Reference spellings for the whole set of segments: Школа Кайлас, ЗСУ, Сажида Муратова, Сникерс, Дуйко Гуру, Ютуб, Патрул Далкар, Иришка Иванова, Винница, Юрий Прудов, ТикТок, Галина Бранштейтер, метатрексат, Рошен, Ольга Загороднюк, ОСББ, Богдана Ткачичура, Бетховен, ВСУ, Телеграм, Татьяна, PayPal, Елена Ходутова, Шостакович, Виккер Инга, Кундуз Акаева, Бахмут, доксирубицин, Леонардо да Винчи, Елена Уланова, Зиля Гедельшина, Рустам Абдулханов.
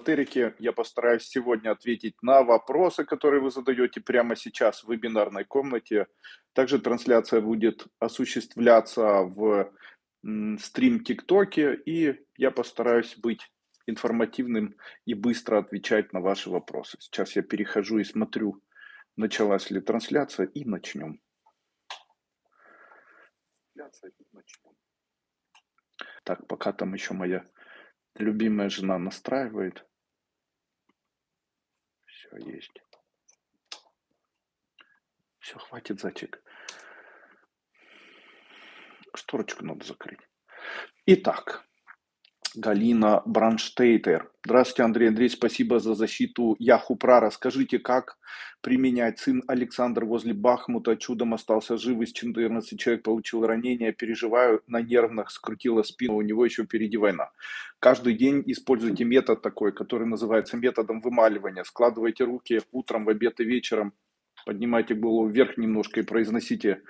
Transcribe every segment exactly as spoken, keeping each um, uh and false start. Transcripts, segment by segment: эзотерике. Я постараюсь сегодня ответить на вопросы, которые вы задаете прямо сейчас в вебинарной комнате. Также трансляция будет осуществляться в стрим ТикТоке, и я постараюсь быть информативным и быстро отвечать на ваши вопросы. Сейчас я перехожу и смотрю, началась ли трансляция, и начнем. Так, пока там еще моя любимая жена настраивает. Все есть. Все, хватит, зайчик. Шторочку надо закрыть. Итак, Галина Бранштейтер. Здравствуйте, Андрей. Андрей, спасибо за защиту Яхупра. Расскажите, как применять? Сын Александр возле Бахмута чудом остался жив, из четырнадцати человек получил ранение, переживаю, на нервных, скрутила спину, у него еще впереди война. Каждый день используйте метод такой, который называется методом вымаливания. Складывайте руки утром, в обед и вечером, поднимайте голову вверх немножко и произносите: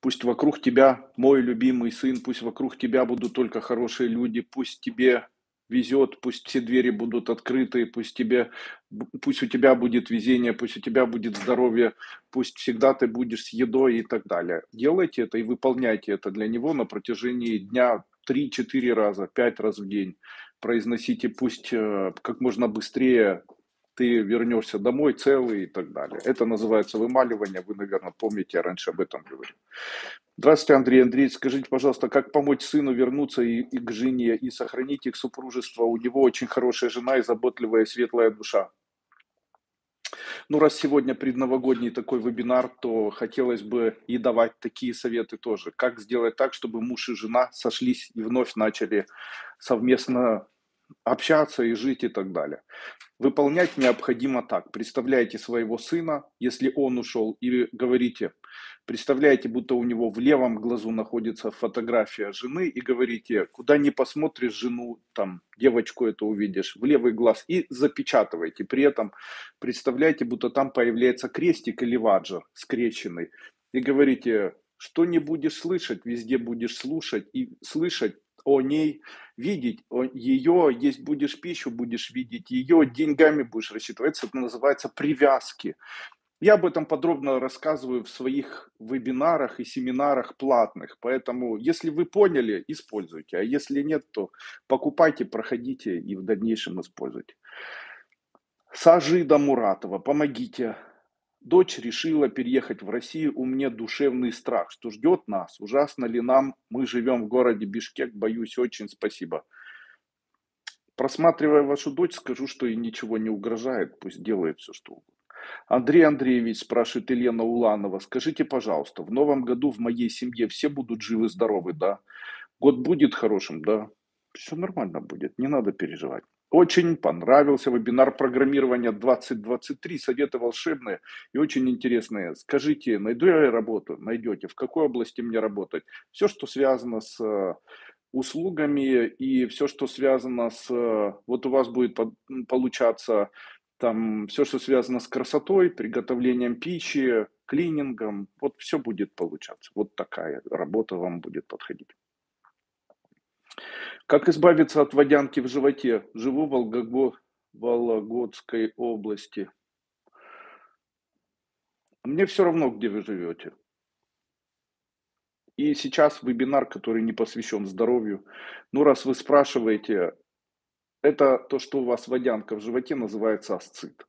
пусть вокруг тебя, мой любимый сын, пусть вокруг тебя будут только хорошие люди, пусть тебе везет, пусть все двери будут открыты, пусть тебе, пусть у тебя будет везение, пусть у тебя будет здоровье, пусть всегда ты будешь с едой и так далее. Делайте это и выполняйте это для него на протяжении дня три-четыре раза, пять раз в день. Произносите: пусть как можно быстрее ты вернешься домой целый и так далее. Это называется вымаливание. Вы, наверное, помните, я раньше об этом говорил. Здравствуйте, Андрей. Андрей, скажите, пожалуйста, как помочь сыну вернуться и, и к жене, и сохранить их супружество? У него очень хорошая жена и заботливая, и светлая душа. Ну, раз сегодня предновогодний такой вебинар, то хотелось бы и давать такие советы тоже. Как сделать так, чтобы муж и жена сошлись и вновь начали совместно общаться и жить и так далее. Выполнять необходимо так. Представляете своего сына, если он ушел, и говорите, представляете, будто у него в левом глазу находится фотография жены, и говорите: куда ни посмотришь жену, там, девочку эту увидишь, в левый глаз, и запечатывайте. При этом представляете, будто там появляется крестик или ваджар скрещенный, и говорите: что не будешь слышать, везде будешь слушать и слышать, о ней видеть, о, ее есть будешь, пищу будешь видеть, ее деньгами будешь рассчитываться. Это называется привязки. Я об этом подробно рассказываю в своих вебинарах и семинарах платных, поэтому если вы поняли, используйте, а если нет, то покупайте, проходите и в дальнейшем используйте. Сажида Муратова, помогите. Дочь решила переехать в Россию, у меня душевный страх, что ждет нас, ужасно ли нам, мы живем в городе Бишкек, боюсь очень, спасибо. Просматривая вашу дочь, скажу, что ей ничего не угрожает, пусть делает все, что угодно. Андрей Андреевич, спрашивает Елена Уланова, скажите, пожалуйста, в новом году в моей семье все будут живы-здоровы, да? Год будет хорошим, да? Все нормально будет, не надо переживать. Очень понравился вебинар программирования двадцать двадцать три, советы волшебные и очень интересные. Скажите, найду я работу? Найдете. В какой области мне работать? Все, что связано с услугами и все, что связано с... Вот у вас будет получаться там все, что связано с красотой, приготовлением пищи, клинингом. Вот все будет получаться. Вот такая работа вам будет подходить. Как избавиться от водянки в животе? Живу в Вологодской области. Мне все равно, где вы живете. И сейчас вебинар, который не посвящен здоровью. Ну, раз вы спрашиваете, это то, что у вас водянка в животе, называется асцит.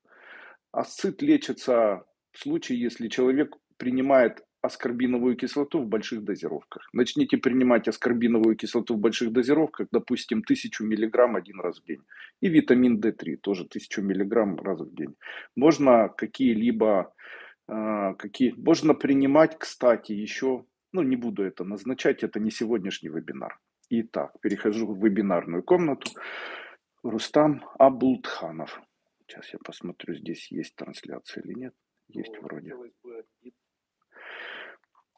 Асцит лечится в случае, если человек принимает аскорбиновую кислоту в больших дозировках. Начните принимать аскорбиновую кислоту в больших дозировках, допустим, тысячу миллиграмм один раз в день. И витамин дэ три тоже тысячу миллиграмм раз в день. Можно какие-либо, э, какие, можно принимать, кстати, еще, ну не буду это назначать, это не сегодняшний вебинар. Итак, перехожу в вебинарную комнату. Рустам Абдулханов. Сейчас я посмотрю, здесь есть трансляция или нет. Есть вроде.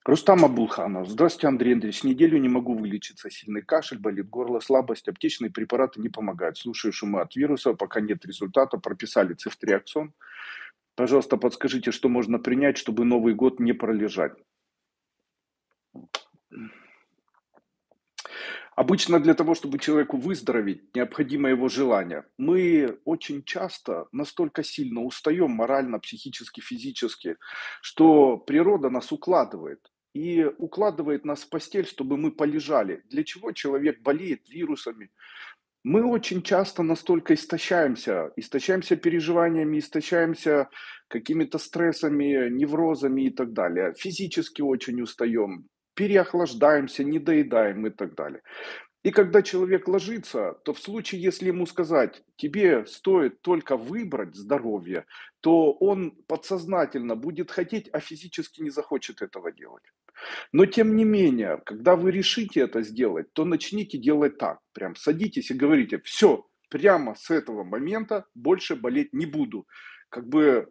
Рустам Абдулханов. Здравствуйте, Андрей Андреевич. Неделю не могу вылечиться. Сильный кашель, болит горло, слабость. Аптечные препараты не помогают. Слушаю шумы от вируса, пока нет результата. Прописали цифтриаксон. Пожалуйста, подскажите, что можно принять, чтобы Новый год не пролежать. Обычно для того, чтобы человеку выздороветь, необходимо его желание. Мы очень часто настолько сильно устаем морально, психически, физически, что природа нас укладывает. И укладывает нас в постель, чтобы мы полежали. Для чего человек болеет вирусами? Мы очень часто настолько истощаемся. Истощаемся переживаниями, истощаемся какими-то стрессами, неврозами и так далее. Физически очень устаем. Переохлаждаемся, недоедаем и так далее. И когда человек ложится, то в случае, если ему сказать, тебе стоит только выбрать здоровье, то он подсознательно будет хотеть, а физически не захочет этого делать. Но тем не менее, когда вы решите это сделать, то начните делать так. Прям садитесь и говорите, все, прямо с этого момента больше болеть не буду. Как бы...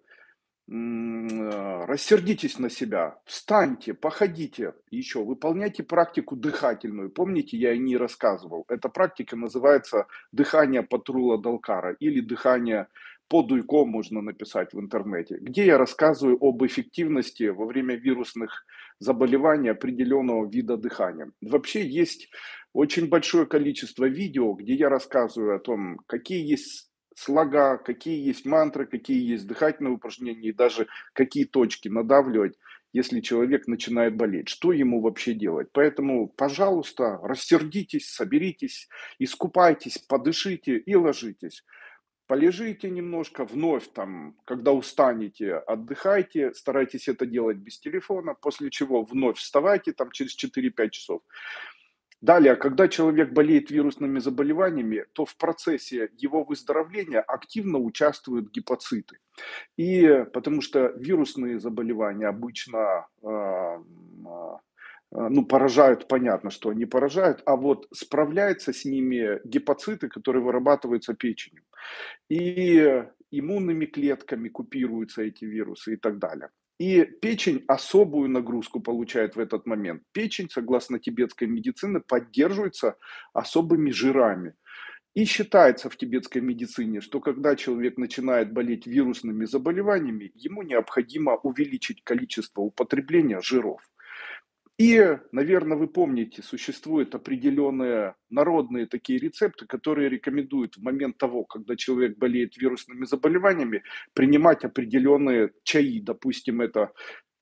рассердитесь на себя, встаньте, походите еще, выполняйте практику дыхательную. Помните, я и не рассказывал, эта практика называется дыхание Патрула Далкара или дыхание по Дуйко, можно написать в интернете, где я рассказываю об эффективности во время вирусных заболеваний определенного вида дыхания. Вообще есть очень большое количество видео, где я рассказываю о том, какие есть слога, какие есть мантры, какие есть дыхательные упражнения и даже какие точки надавливать, если человек начинает болеть, что ему вообще делать. Поэтому, пожалуйста, рассердитесь, соберитесь, искупайтесь, подышите и ложитесь. Полежите немножко, вновь там, когда устанете, отдыхайте, старайтесь это делать без телефона, после чего вновь вставайте там через четыре-пять часов. Далее, когда человек болеет вирусными заболеваниями, то в процессе его выздоровления активно участвуют гепациты. И потому что вирусные заболевания обычно э, ну, поражают, понятно, что они поражают, а вот справляются с ними гепациты, которые вырабатываются печенью. И иммунными клетками купируются эти вирусы и так далее. И печень особую нагрузку получает в этот момент. Печень, согласно тибетской медицине, поддерживается особыми жирами. И считается в тибетской медицине, что когда человек начинает болеть вирусными заболеваниями, ему необходимо увеличить количество употребления жиров. И, наверное, вы помните, существуют определенные народные такие рецепты, которые рекомендуют в момент того, когда человек болеет вирусными заболеваниями, принимать определенные чаи. Допустим, это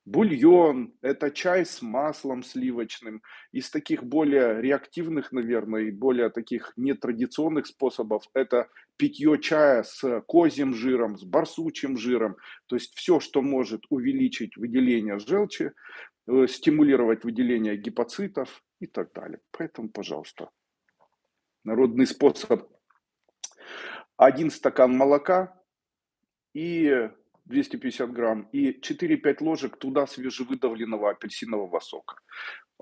бульон, это чай с маслом сливочным. Из таких более реактивных, наверное, и более таких нетрадиционных способов это питье чая с козьим жиром, с барсучим жиром. То есть все, что может увеличить выделение желчи, стимулировать выделение гепацитов и так далее. Поэтому, пожалуйста, народный способ. Один стакан молока и двести пятьдесят грамм и четыре-пять ложек туда свежевыдавленного апельсинового сока.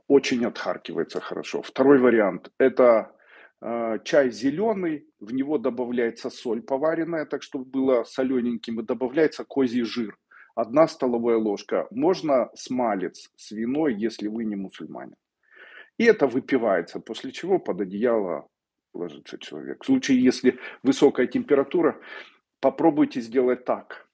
Очень отхаркивается хорошо. Второй вариант – это чай зеленый, в него добавляется соль поваренная, так чтобы было солененьким, и добавляется козий жир. Одна столовая ложка. Можно смалец с виной, если вы не мусульманин. И это выпивается, после чего под одеяло ложится человек. В случае, если высокая температура, попробуйте сделать так.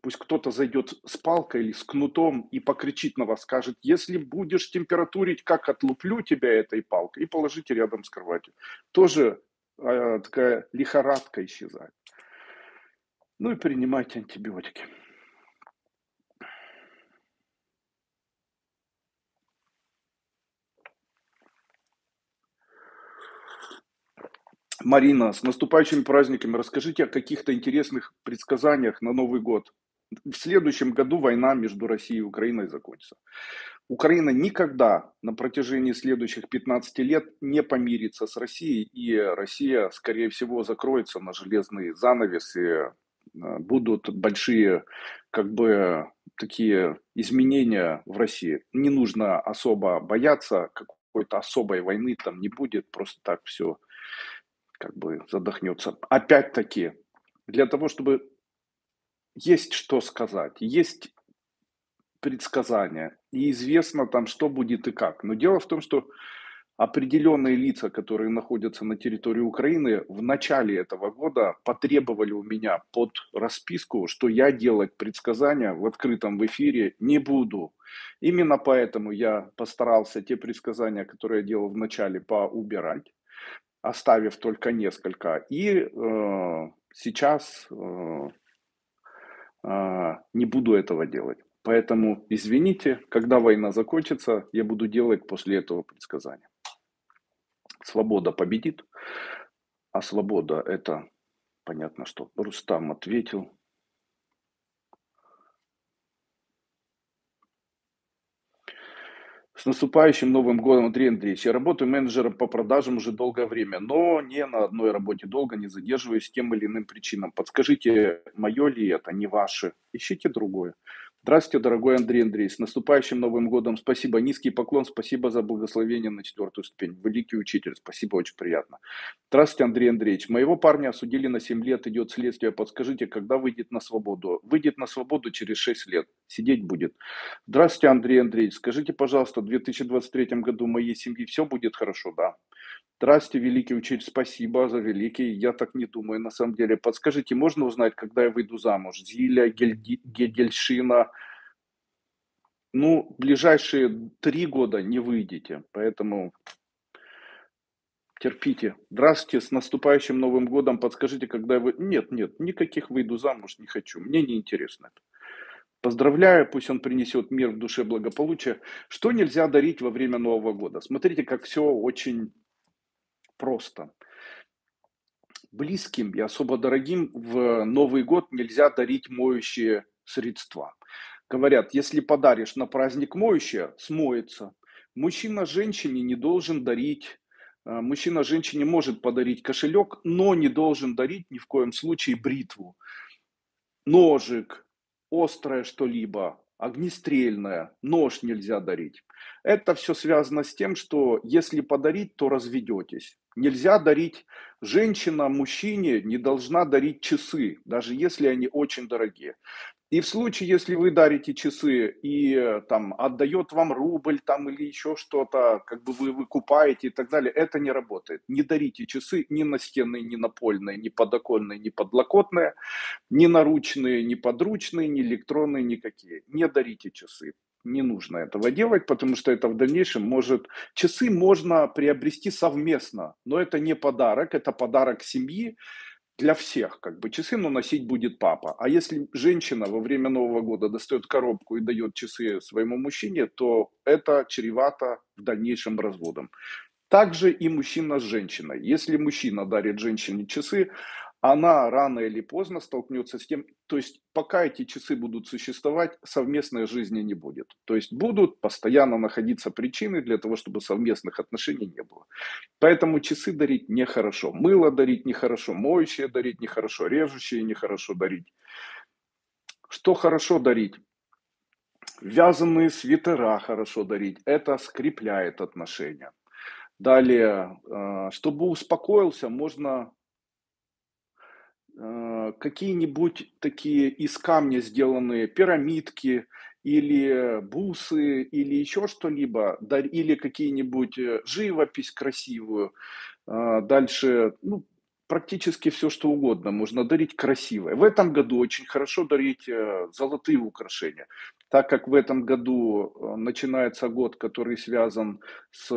Пусть кто-то зайдет с палкой или с кнутом и покричит на вас, скажет, если будешь температурить, как отлуплю тебя этой палкой, и положите рядом с кроватью. Тоже э, такая лихорадка исчезает. Ну и принимайте антибиотики. Марина, с наступающими праздниками расскажите о каких-то интересных предсказаниях на Новый год. В следующем году война между Россией и Украиной закончится. Украина никогда на протяжении следующих пятнадцати лет не помирится с Россией, и Россия, скорее всего, закроется на железный занавес, и будут большие, как бы, такие изменения в России. Не нужно особо бояться, какой-то особой войны там не будет, просто так все... как бы задохнется. Опять-таки, для того, чтобы есть что сказать, есть предсказания, и известно там, что будет и как. Но дело в том, что определенные лица, которые находятся на территории Украины, в начале этого года потребовали у меня под расписку, что я делать предсказания в открытом эфире не буду. Именно поэтому я постарался те предсказания, которые я делал в начале, поубирать, оставив только несколько. И э, сейчас э, э, не буду этого делать. Поэтому, извините, когда война закончится, я буду делать после этого предсказания. Свобода победит, а свобода — это понятно что. Рустам ответил. С наступающим Новым годом, Андрей Андреевич. Я работаю менеджером по продажам уже долгое время, но не на одной работе долго, не задерживаюсь тем или иным причинам. Подскажите, мое ли это, не ваше? Ищите другое. Здравствуйте, дорогой Андрей Андреевич. С наступающим Новым годом. Спасибо. Низкий поклон. Спасибо за благословение на четвертую ступень. Великий учитель. Спасибо. Очень приятно. Здравствуйте, Андрей Андреевич. Моего парня осудили на семь лет. Идет следствие. Подскажите, когда выйдет на свободу? Выйдет на свободу через шесть лет. Сидеть будет. Здравствуйте, Андрей Андреевич. Скажите, пожалуйста, в две тысячи двадцать третьем году моей семьи все будет хорошо? Да. Здравствуйте, великий учитель. Спасибо за великий. Я так не думаю, на самом деле. Подскажите, можно узнать, когда я выйду замуж? Зиля Гедельшина. Ну, ближайшие три года не выйдете, поэтому терпите. Здравствуйте, с наступающим Новым годом. Подскажите, когда вы... Нет, нет, никаких выйду замуж не хочу. Мне не интересно это. Поздравляю, пусть он принесет мир в душе благополучия. Что нельзя дарить во время Нового года? Смотрите, как все очень просто. Близким и особо дорогим в Новый год нельзя дарить моющие средства. Говорят, если подаришь на праздник моющее, смоется. Мужчина женщине не должен дарить, мужчина женщине может подарить кошелек, но не должен дарить ни в коем случае бритву, ножик, острое что-либо, огнестрельное, нож нельзя дарить. Это все связано с тем, что если подарить, то разведетесь. Нельзя дарить, женщина мужчине не должна дарить часы, даже если они очень дорогие. И в случае, если вы дарите часы и там отдает вам рубль там, или еще что-то, как бы вы выкупаете и так далее, это не работает. Не дарите часы ни настенные, ни напольные, ни подоконные, ни подлокотные, ни наручные, ни подручные, ни электронные, никакие. Не дарите часы. Не нужно этого делать, потому что это в дальнейшем может... Часы можно приобрести совместно, но это не подарок, это подарок семьи. Для всех, как бы, часы, но носить будет папа. А если женщина во время Нового года достает коробку и дает часы своему мужчине, то это чревато в дальнейшем разводом. Также и мужчина с женщиной. Если мужчина дарит женщине часы, она рано или поздно столкнется с тем, то есть пока эти часы будут существовать, совместной жизни не будет. То есть будут постоянно находиться причины для того, чтобы совместных отношений не было. Поэтому часы дарить нехорошо, мыло дарить нехорошо, моющее дарить нехорошо, режущее нехорошо дарить. Что хорошо дарить? Вязаные свитера хорошо дарить, это скрепляет отношения. Далее, чтобы успокоился, можно... какие-нибудь такие из камня сделанные пирамидки или бусы или еще что-либо, или какие-нибудь живопись красивую, дальше, ну, практически все, что угодно можно дарить красивое. В этом году очень хорошо дарить золотые украшения, так как в этом году начинается год, который связан с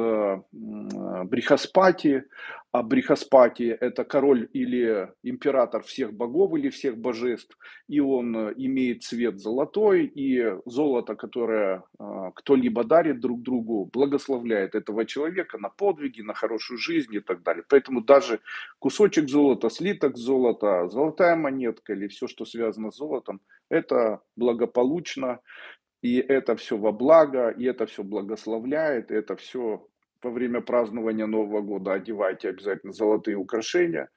брихаспати, а брихаспати — это король или император всех богов или всех божеств, и он имеет цвет золотой, и золото, которое кто-либо дарит друг другу, благословляет этого человека на подвиги, на хорошую жизнь и так далее. Поэтому даже кусочек золото, слиток золота, золотая монетка или все, что связано с золотом, это благополучно, и это все во благо, и это все благословляет, и это все во время празднования Нового года одевайте обязательно золотые украшения.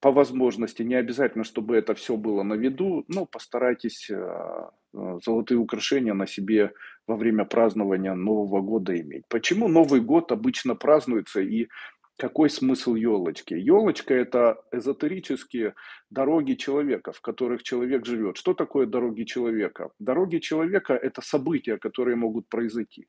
По возможности, не обязательно, чтобы это все было на виду, но постарайтесь золотые украшения на себе во время празднования Нового года иметь. Почему Новый год обычно празднуется и какой смысл елочки? Елочка – это эзотерические дороги человека, в которых человек живет. Что такое дороги человека? Дороги человека – это события, которые могут произойти.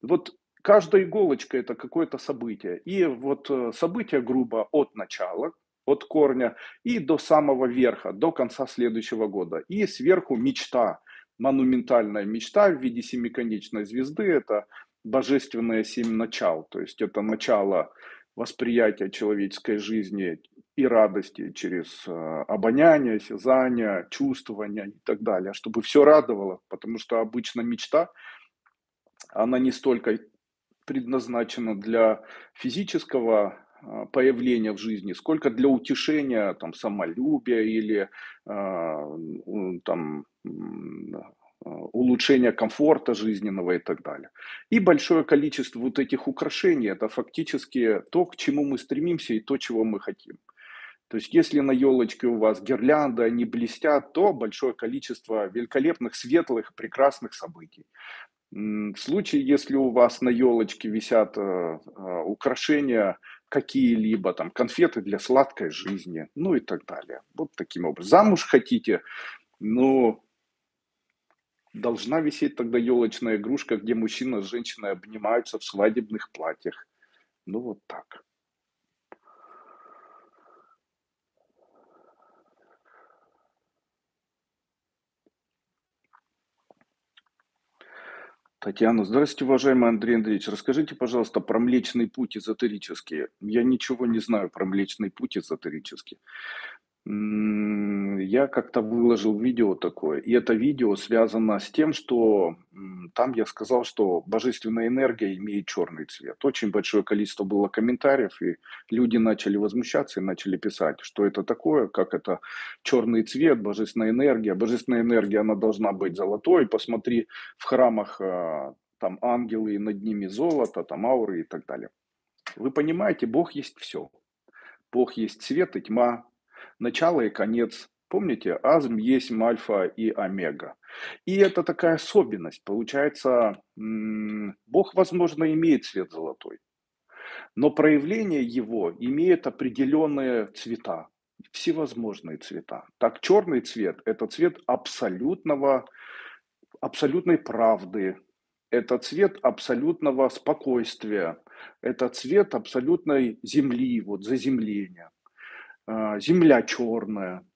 Вот каждая иголочка – это какое-то событие. И вот событие грубо от начала, от корня и до самого верха, до конца следующего года. И сверху мечта, монументальная мечта в виде семиконечной звезды – это божественные семь начал. То есть это начало восприятия человеческой жизни и радости через обоняние, осязание, чувствование и так далее, чтобы все радовало, потому что обычно мечта, она не столько предназначена для физического появления в жизни, сколько для утешения там, самолюбия или там, улучшения комфорта жизненного и так далее. И большое количество вот этих украшений – это фактически то, к чему мы стремимся и то, чего мы хотим. То есть если на елочке у вас гирлянды, они блестят, то большое количество великолепных, светлых, прекрасных событий. В случае, если у вас на елочке висят украшения какие-либо, там, конфеты для сладкой жизни, ну и так далее. Вот таким образом. Замуж хотите, но должна висеть тогда елочная игрушка, где мужчина с женщиной обнимаются в свадебных платьях. Ну вот так. Татьяна, здравствуйте, уважаемый Андрей Андреевич. Расскажите, пожалуйста, про Млечный Путь эзотерический. Я ничего не знаю про Млечный Путь эзотерический. Я как-то выложил видео такое. И это видео связано с тем, что там я сказал, что божественная энергия имеет черный цвет. Очень большое количество было комментариев, и люди начали возмущаться и начали писать, что это такое, как это черный цвет, божественная энергия. Божественная энергия, она должна быть золотой. Посмотри, в храмах там ангелы, и над ними золото, там ауры и так далее. Вы понимаете, Бог есть все. Бог есть свет и тьма. Начало и конец. Помните, азм есть альфа и омега. И это такая особенность. Получается, Бог, возможно, имеет цвет золотой, но проявление его имеет определенные цвета, всевозможные цвета. Так, черный цвет – это цвет абсолютного, абсолютной правды, это цвет абсолютного спокойствия, это цвет абсолютной земли, вот заземления. Земля черная.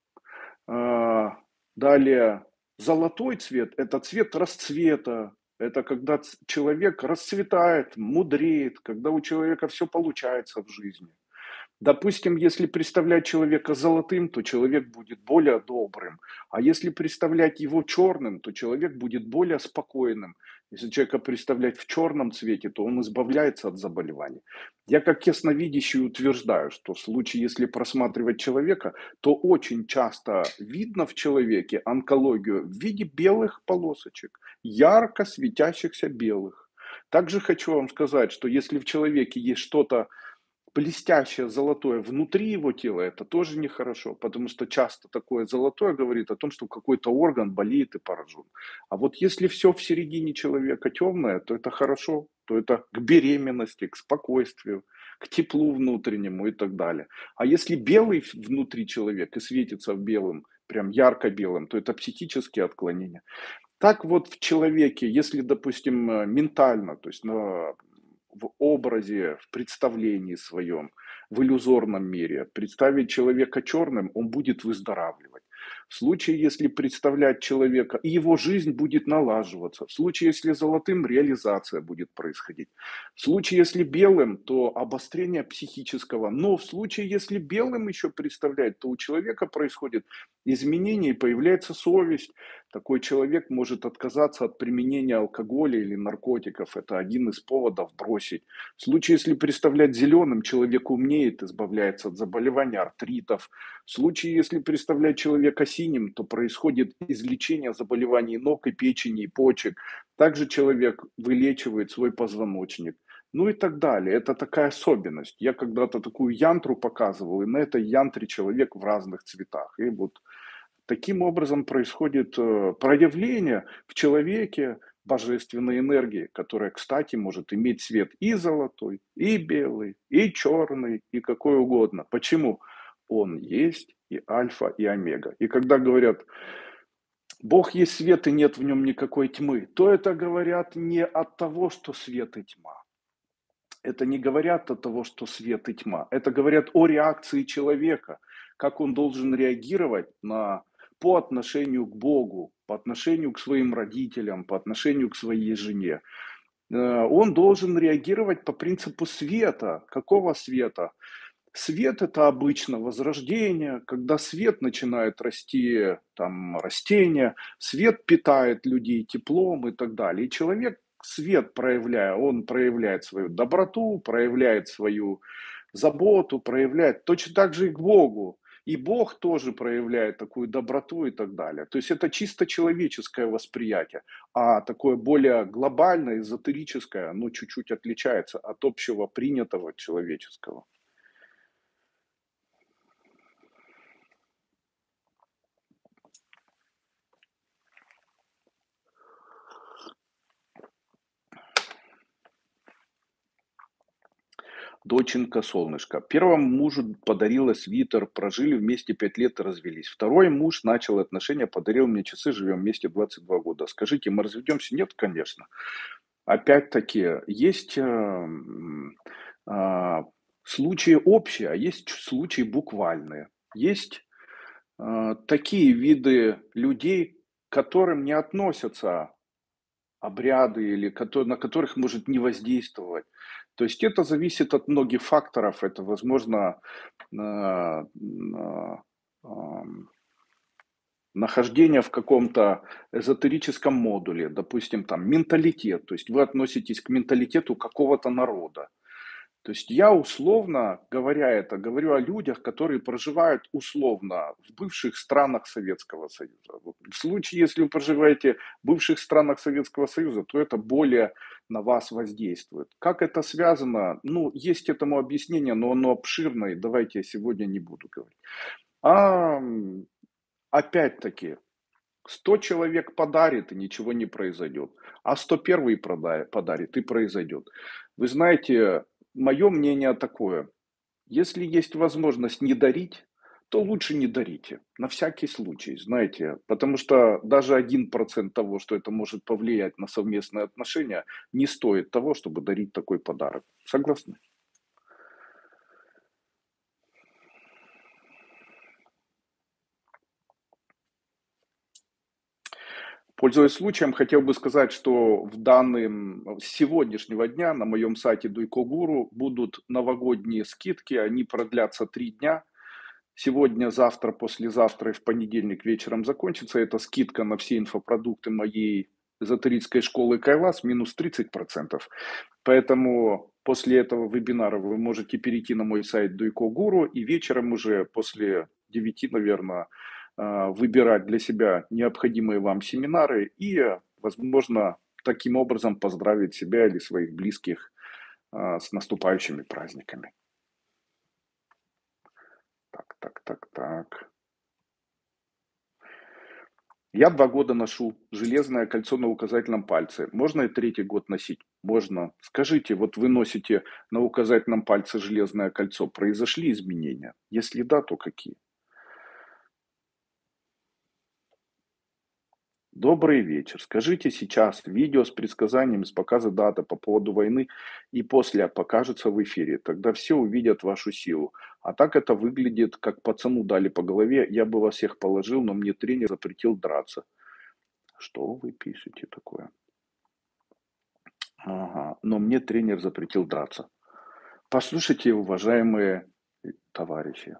Далее, золотой цвет – это цвет расцвета. Это когда человек расцветает, мудреет, когда у человека все получается в жизни. Допустим, если представлять человека золотым, то человек будет более добрым. А если представлять его черным, то человек будет более спокойным. Если человека представлять в черном цвете, то он избавляется от заболеваний. Я как ясновидящий утверждаю, что в случае, если просматривать человека, то очень часто видно в человеке онкологию в виде белых полосочек, ярко светящихся белых. Также хочу вам сказать, что если в человеке есть что-то блестящее золотое внутри его тела, это тоже нехорошо, потому что часто такое золотое говорит о том, что какой-то орган болеет и поражен. А вот если все в середине человека темное, то это хорошо, то это к беременности, к спокойствию, к теплу внутреннему и так далее. А если белый внутри человека и светится в белом, прям ярко-белым, то это психические отклонения. Так вот в человеке, если, допустим, ментально, то есть на в образе, в представлении своем, в иллюзорном мире. Представить человека черным, он будет выздоравливать. В случае, если представлять человека, и его жизнь будет налаживаться. В случае, если золотым, реализация будет происходить. В случае, если белым, то обострение психического. Но в случае, если белым еще представлять, то у человека происходит изменение и появляется совесть. Такой человек может отказаться от применения алкоголя или наркотиков. Это один из поводов бросить. В случае, если представлять зеленым, человек умнеет, избавляется от заболеваний, артритов. В случае, если представлять человека синим, то происходит излечение заболеваний ног и печени, и почек. Также человек вылечивает свой позвоночник. Ну и так далее. Это такая особенность. Я когда-то такую янтру показывал, и на этой янтре человек в разных цветах. И вот таким образом происходит проявление в человеке божественной энергии, которая, кстати, может иметь цвет и золотой, и белый, и черный, и какой угодно. Почему? Он есть и альфа, и омега. И когда говорят, Бог есть свет и нет в нем никакой тьмы, то это говорят не от того, что свет и тьма, это не говорят о того, что свет и тьма. Это говорят о реакции человека, как он должен реагировать на, по отношению к Богу, по отношению к своим родителям, по отношению к своей жене. Он должен реагировать по принципу света. Какого света? Свет – это обычно возрождение, когда свет начинает расти, там, растения, свет питает людей теплом и так далее. И человек, свет проявляя, он проявляет свою доброту, проявляет свою заботу, проявляет точно так же и к Богу. И Бог тоже проявляет такую доброту и так далее. То есть это чисто человеческое восприятие, а такое более глобальное, эзотерическое, оно чуть-чуть отличается от общего принятого человеческого. Доченька, солнышко. Первому мужу подарила свитер, прожили вместе пять лет и развелись. Второй муж начал отношения, подарил мне часы, живем вместе двадцать два года. Скажите, мы разведемся? Нет, конечно. Опять-таки, есть э, э, случаи общие, а есть случаи буквальные. Есть э, такие виды людей, к которым не относятся обряды, или которые, на которых может не воздействовать. То есть это зависит от многих факторов. Это, возможно, э, э, нахождение в каком-то эзотерическом модуле, допустим, там менталитет. То есть вы относитесь к менталитету какого-то народа. То есть я условно, говоря это, говорю о людях, которые проживают условно в бывших странах Советского Союза. В случае, если вы проживаете в бывших странах Советского Союза, то это более на вас воздействует. Как это связано? Ну, есть этому объяснение, но оно обширное, давайте я сегодня не буду говорить. А опять-таки, сто человек подарит, и ничего не произойдет. А сто первый подарит, и произойдет. Вы знаете... Мое мнение такое: если есть возможность не дарить, то лучше не дарите, на всякий случай, знаете, потому что даже один процент того, что это может повлиять на совместные отношения, не стоит того, чтобы дарить такой подарок. Согласны? Пользуясь случаем, хотел бы сказать, что в данном, с сегодняшнего дня на моем сайте Дуйко Гуру будут новогодние скидки, они продлятся три дня. Сегодня, завтра, послезавтра и в понедельник вечером закончится. Это скидка на все инфопродукты моей эзотерической школы Кайлас минус тридцать процентов. Поэтому после этого вебинара вы можете перейти на мой сайт Дуйко Гуру и вечером уже после девяти, наверное, выбирать для себя необходимые вам семинары и, возможно, таким образом поздравить себя или своих близких с наступающими праздниками. Так, так, так, так. Я два года ношу железное кольцо на указательном пальце. Можно и третий год носить? Можно. Скажите, вот вы носите на указательном пальце железное кольцо. Произошли изменения? Если да, то какие? Добрый вечер. Скажите сейчас видео с предсказанием с показа даты по поводу войны и после покажется в эфире. Тогда все увидят вашу силу. А так это выглядит, как пацану дали по голове. Я бы вас всех положил, но мне тренер запретил драться. Что вы пишете такое? Ага. Но мне тренер запретил драться. Послушайте, уважаемые товарищи.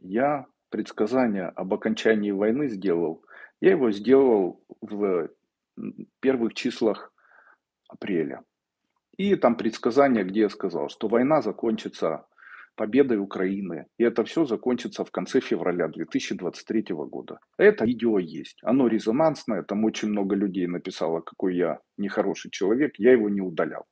Я предсказание об окончании войны сделал. Я его сделал в первых числах апреля. И там предсказание, где я сказал, что война закончится победой Украины. И это все закончится в конце февраля две тысячи двадцать третьего года. Это видео есть. Оно резонансное. Там очень много людей написало, какой я нехороший человек. Я его не удалял.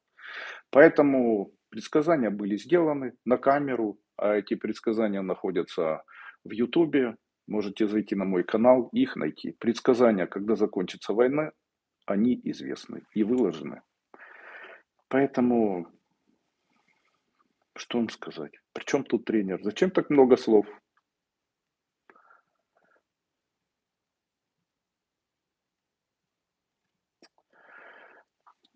Поэтому предсказания были сделаны на камеру. А эти предсказания находятся в Ютубе. Можете зайти на мой канал и их найти. Предсказания, когда закончится война, они известны и выложены. Поэтому, что вам сказать? Причем тут тренер? Зачем так много слов?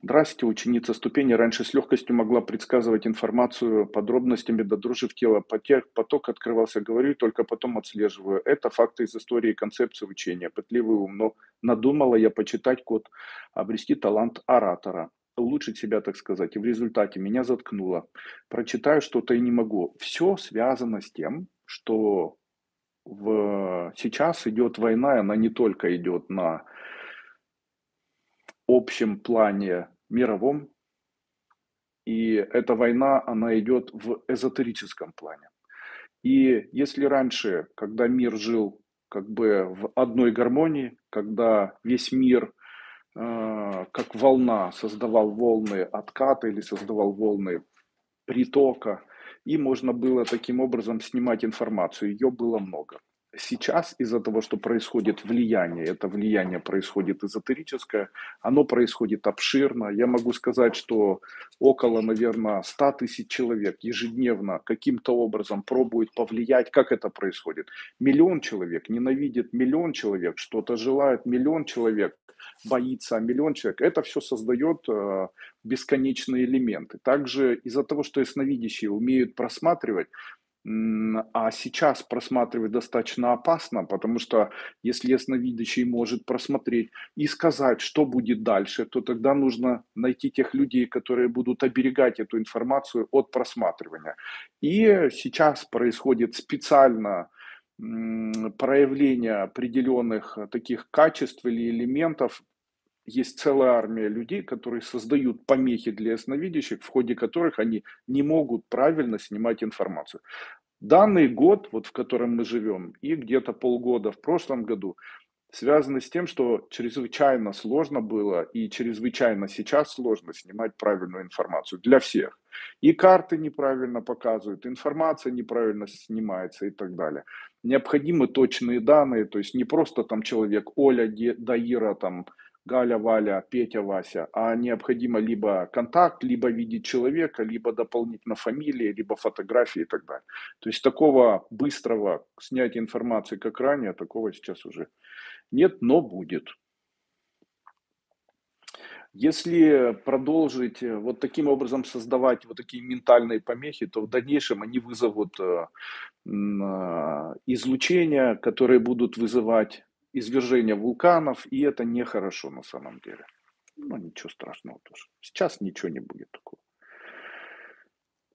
Здрасте, ученица ступени раньше с легкостью могла предсказывать информацию подробностями до дрожи в тело. Поток открывался, говорю, только потом отслеживаю. Это факты из истории и концепции учения. Пытливый ум, но надумала я почитать код, обрести талант оратора, улучшить себя, так сказать. И в результате меня заткнуло. Прочитаю что-то и не могу. Все связано с тем, что в... сейчас идет война, и она не только идет на... в общем плане мировом, и эта война, она идет в эзотерическом плане. И если раньше, когда мир жил как бы в одной гармонии, когда весь мир э, как волна создавал волны отката или создавал волны притока, и можно было таким образом снимать информацию, ее было много. Сейчас из-за того, что происходит влияние, это влияние происходит эзотерическое, оно происходит обширно. Я могу сказать, что около, наверное, ста тысяч человек ежедневно каким-то образом пробует повлиять, как это происходит. Миллион человек ненавидит, миллион человек что-то желает, миллион человек боится, миллион человек. Это все создает бесконечные элементы. Также из-за того, что ясновидящие умеют просматривать, а сейчас просматривать достаточно опасно, потому что если ясновидящий может просмотреть и сказать, что будет дальше, то тогда нужно найти тех людей, которые будут оберегать эту информацию от просматривания. И сейчас происходит специально проявление определенных таких качеств или элементов. Есть целая армия людей, которые создают помехи для ясновидящих, в ходе которых они не могут правильно снимать информацию. Данный год, вот в котором мы живем, и где-то полгода в прошлом году, связаны с тем, что чрезвычайно сложно было и чрезвычайно сейчас сложно снимать правильную информацию для всех. И карты неправильно показывают, информация неправильно снимается и так далее. Необходимы точные данные, то есть не просто там человек Оля, Даира, там... Галя, Валя, Петя, Вася, а необходимо либо контакт, либо видеть человека, либо дополнительно фамилии, либо фотографии и так далее. То есть такого быстрого снятия информации, как ранее, такого сейчас уже нет, но будет. Если продолжить вот таким образом создавать вот такие ментальные помехи, то в дальнейшем они вызовут излучения, которые будут вызывать извержение вулканов, и это нехорошо на самом деле. Но ничего страшного тоже. Сейчас ничего не будет такого.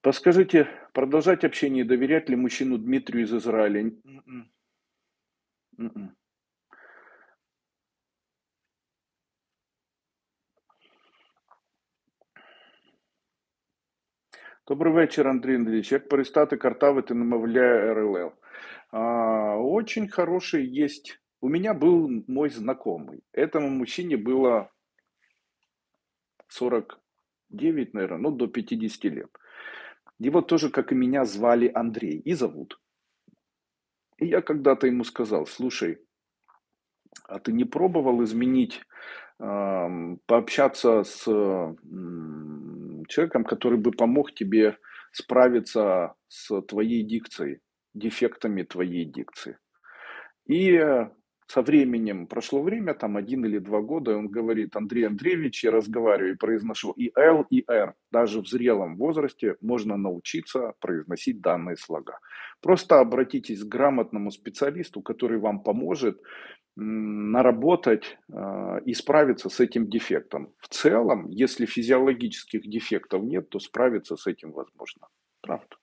Подскажите, продолжать общение и доверять ли мужчину Дмитрию из Израиля? Mm-mm. Добрий вечір, Андрій Андрійович. Як перестати картавити, немовляя РЛЛ? А, очень хороший есть... У меня был мой знакомый. Этому мужчине было сорок девять, наверное, ну, до пятидесяти лет. Его тоже, как и меня, звали Андрей и зовут. И я когда-то ему сказал, слушай, а ты не пробовал изменить, э, пообщаться с э, человеком, который бы помог тебе справиться с твоей дикцией, дефектами твоей дикции? И... Со временем, прошло время, там один или два года, и он говорит, Андрей Андреевич, я разговариваю и произношу и Л, и Р. Даже в зрелом возрасте можно научиться произносить данные слога. Просто обратитесь к грамотному специалисту, который вам поможет наработать э, и справиться с этим дефектом. В целом, если физиологических дефектов нет, то справиться с этим возможно. Правда.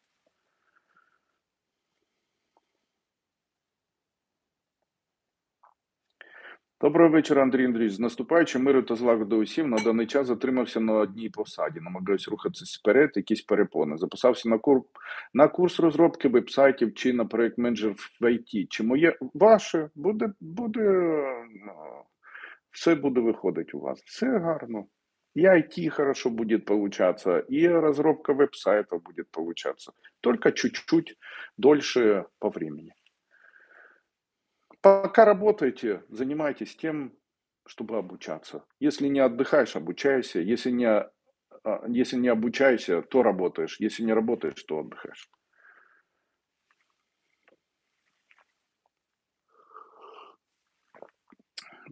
Доброго вечора, Андрій Андрійович. З наступаючим миру та злагоди усім, на даний час затримався на одній посаді. Намагаюся рухатися вперед, якісь перепони. Записався на, кур... на курс розробки вебсайтів чи на проект менеджер в ай ті. Чи моє ваше? Буде, буде... Все буде виходити у вас. Все гарно. И ай ти хорошо будет получаться, и разработка веб-сайта будет получаться. Только чуть-чуть дольше по времени. Пока работаете, занимайтесь тем, чтобы обучаться. Если не отдыхаешь, обучайся. Если не, если не обучаешься, то работаешь. Если не работаешь, то отдыхаешь.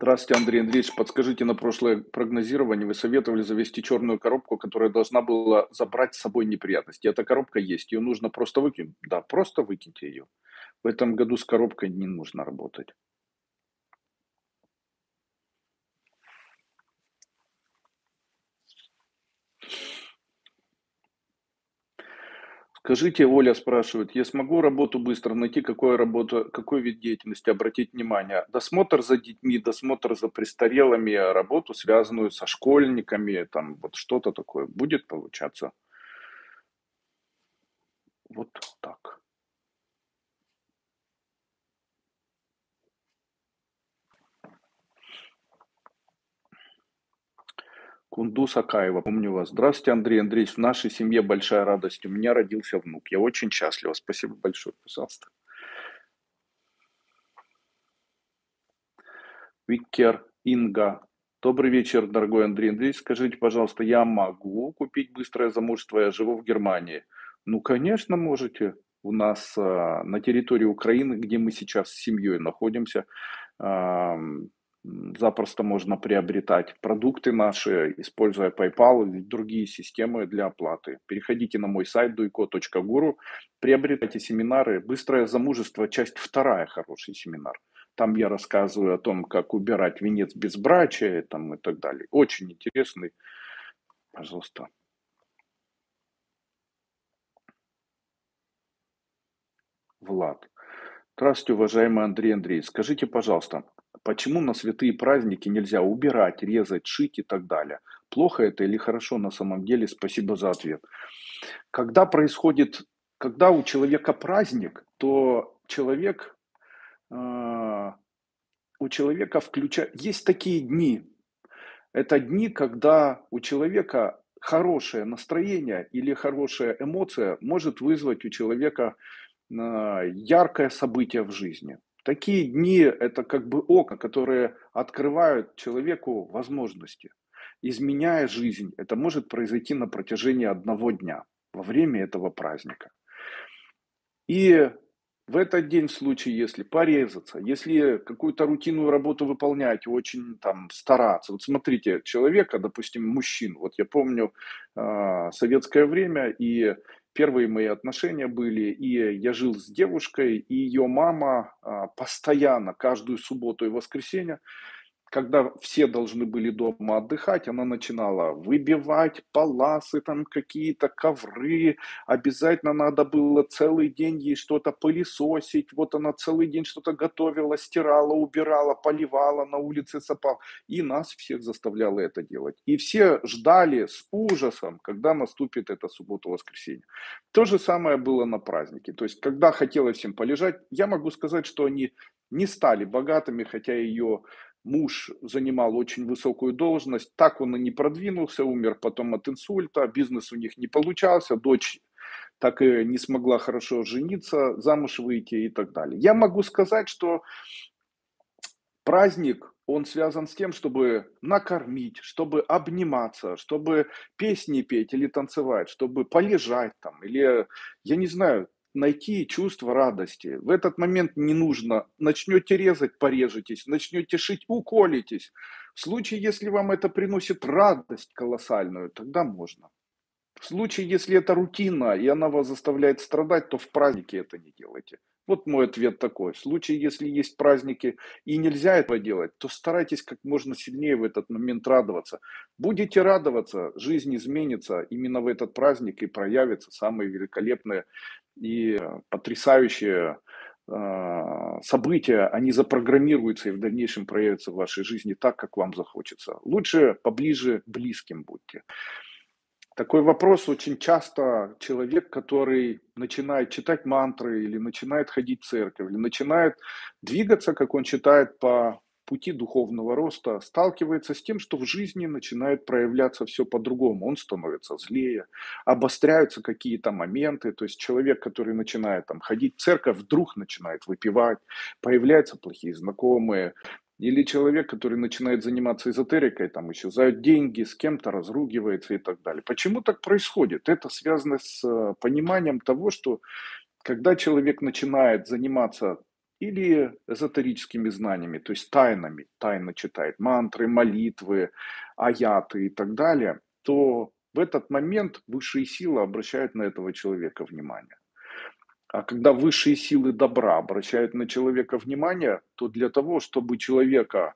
Здравствуйте, Андрей Андреевич. Подскажите, на прошлое прогнозирование вы советовали завести черную коробку, которая должна была забрать с собой неприятности. Эта коробка есть, ее нужно просто выкинуть. Да, просто выкиньте ее. В этом году с коробкой не нужно работать. Скажите, Оля спрашивает, я смогу работу быстро найти, какую работу, какой вид деятельности обратить внимание? Досмотр за детьми, досмотр за престарелыми, работу, связанную со школьниками, там вот что-то такое будет получаться. Вот так. Кундуз Акаева, помню вас. Здравствуйте, Андрей Андреевич. В нашей семье большая радость. У меня родился внук. Я очень счастлива. Спасибо большое, пожалуйста. Виккер Инга. Добрый вечер, дорогой Андрей Андреевич. Скажите, пожалуйста, я могу купить быстрое замужество? Я живу в Германии. Ну, конечно, можете. У нас а, на территории Украины, где мы сейчас с семьей находимся, а, запросто можно приобретать продукты наши, используя PayPal или другие системы для оплаты. Переходите на мой сайт дуйко точка гуру, приобретайте семинары. «Быстрое замужество», часть вторая, хороший семинар. Там я рассказываю о том, как убирать венец безбрачия там, и так далее. Очень интересный. Пожалуйста. Влад. Здравствуйте, уважаемый Андрей Андреевич. Скажите, пожалуйста, почему на святые праздники нельзя убирать, резать, шить и так далее? Плохо это или хорошо на самом деле? Спасибо за ответ. Когда происходит, когда у человека праздник, то человек, э, у человека включает... Есть такие дни. Это дни, когда у человека хорошее настроение или хорошая эмоция может вызвать у человека э, яркое событие в жизни. Такие дни – это как бы окна, которые открывают человеку возможности. Изменяя жизнь, это может произойти на протяжении одного дня, во время этого праздника. И в этот день, в случае, если порезаться, если какую-то рутинную работу выполняете, очень там стараться. Вот смотрите, человека, допустим, мужчину. Вот я помню э, советское время, и... Первые мои отношения были, и я жил с девушкой, и ее мама постоянно, каждую субботу и воскресенье, когда все должны были дома отдыхать, она начинала выбивать паласы, там какие-то ковры, обязательно надо было целый день ей что-то пылесосить, вот она целый день что-то готовила, стирала, убирала, поливала, на улице сапала, и нас всех заставляла это делать. И все ждали с ужасом, когда наступит эта суббота-воскресенье. То же самое было на празднике, то есть когда хотелось всем полежать, я могу сказать, что они не стали богатыми, хотя ее... Муж занимал очень высокую должность, так он и не продвинулся, умер потом от инсульта, бизнес у них не получался, дочь так и не смогла хорошо жениться, замуж выйти и так далее. Я могу сказать, что праздник, он связан с тем, чтобы накормить, чтобы обниматься, чтобы песни петь или танцевать, чтобы полежать там, или, я не знаю, найти чувство радости. В этот момент не нужно. Начнете резать, порежетесь. Начнете шить, уколитесь. В случае, если вам это приносит радость колоссальную, тогда можно. В случае, если это рутина, и она вас заставляет страдать, то в празднике это не делайте. Вот мой ответ такой. В случае, если есть праздники, и нельзя этого делать, то старайтесь как можно сильнее в этот момент радоваться. Будете радоваться, жизнь изменится именно в этот праздник, и проявятся самые великолепные и потрясающие э, события, они запрограммируются и в дальнейшем проявятся в вашей жизни так, как вам захочется. Лучше поближе близким будьте. Такой вопрос очень часто человек, который начинает читать мантры или начинает ходить в церковь, или начинает двигаться, как он считает, по пути духовного роста, сталкивается с тем, что в жизни начинает проявляться все по-другому. Он становится злее, обостряются какие-то моменты. То есть человек, который начинает там ходить в церковь, вдруг начинает выпивать, появляются плохие знакомые. Или человек, который начинает заниматься эзотерикой, там исчезают деньги, с кем-то разругивается и так далее. Почему так происходит? Это связано с пониманием того, что когда человек начинает заниматься или эзотерическими знаниями, то есть тайнами, тайно читает мантры, молитвы, аяты и так далее, то в этот момент высшие силы обращают на этого человека внимание. А когда высшие силы добра обращают на человека внимание, то для того, чтобы человека...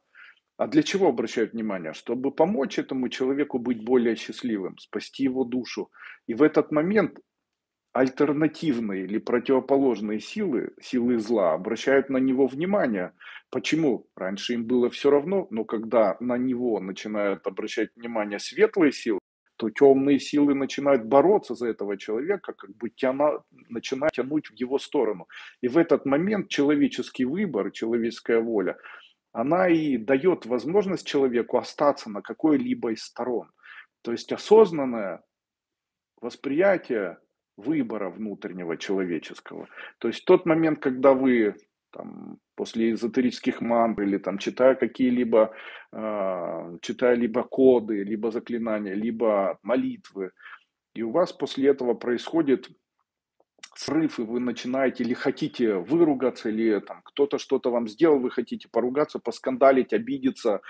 А для чего обращают внимание? Чтобы помочь этому человеку быть более счастливым, спасти его душу. И в этот момент альтернативные или противоположные силы, силы зла, обращают на него внимание. Почему? Раньше им было все равно, но когда на него начинают обращать внимание светлые силы, то темные силы начинают бороться за этого человека, как бы тяна, начинают тянуть в его сторону. И в этот момент человеческий выбор, человеческая воля, она и дает возможность человеку остаться на какой-либо из сторон. То есть осознанное восприятие выбора внутреннего человеческого. То есть тот момент, когда вы там, после эзотерических мантр или там, читая какие-либо, э, читая либо коды, либо заклинания, либо молитвы, и у вас после этого происходит срыв, и вы начинаете или хотите выругаться, или там кто-то что-то вам сделал, вы хотите поругаться, поскандалить, обидеться,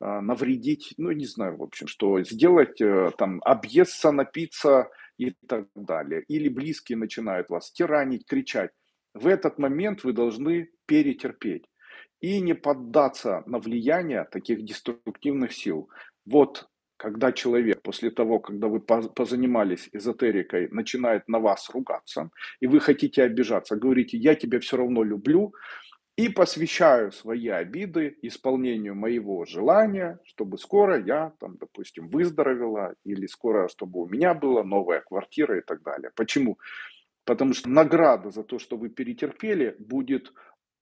э, навредить, ну не знаю, в общем, что сделать, э, там, объесться, напиться и так далее. Или близкие начинают вас тиранить, кричать. В этот момент вы должны перетерпеть и не поддаться на влияние таких деструктивных сил. Вот когда человек после того, когда вы позанимались эзотерикой, начинает на вас ругаться, и вы хотите обижаться, говорите: «Я тебя все равно люблю и посвящаю свои обиды исполнению моего желания, чтобы скоро я, там, допустим, выздоровела, или скоро, чтобы у меня была новая квартира и так далее». Почему? Потому что награда за то, что вы перетерпели, будет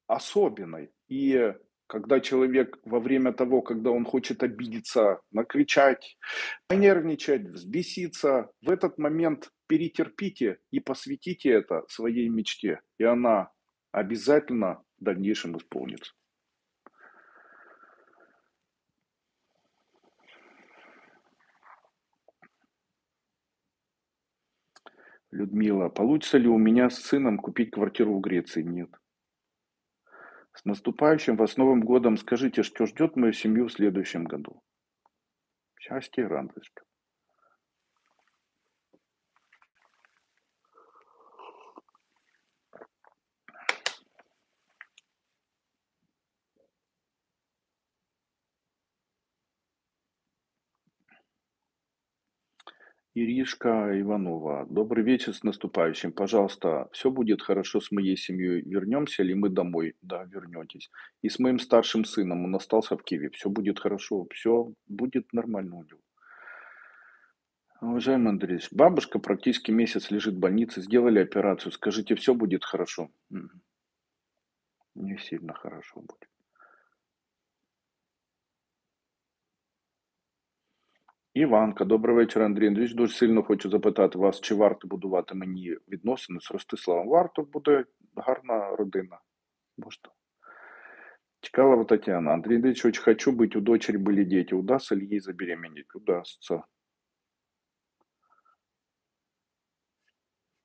особенной. И когда человек во время того, когда он хочет обидеться, накричать, нервничать, взбеситься, в этот момент перетерпите и посвятите это своей мечте. И она обязательно в дальнейшем исполнится. Людмила, получится ли у меня с сыном купить квартиру в Греции? Нет. С наступающим вас Новым годом. Скажите, что ждет мою семью в следующем году? Счастья и радости. Иришка Иванова. Добрый вечер, с наступающим. Пожалуйста, все будет хорошо с моей семьей. Вернемся ли мы домой? Да, вернетесь. И с моим старшим сыном. Он остался в Киеве. Все будет хорошо. Все будет нормально у него. Уважаемый Андрей, бабушка практически месяц лежит в больнице. Сделали операцию. Скажите, все будет хорошо? Не сильно хорошо будет. Іванка, добрий вечір, Андрій Андрійович. Дуже сильно хочу запитати вас, чи варто будувати мені відносини з Ростиславом? Варто, буде гарна родина. Можна. Чкалова Татьяна. Андрій Андрійович, очень хочу быть, у дочери были дети. Удастся ли ей забеременеть? Удастся.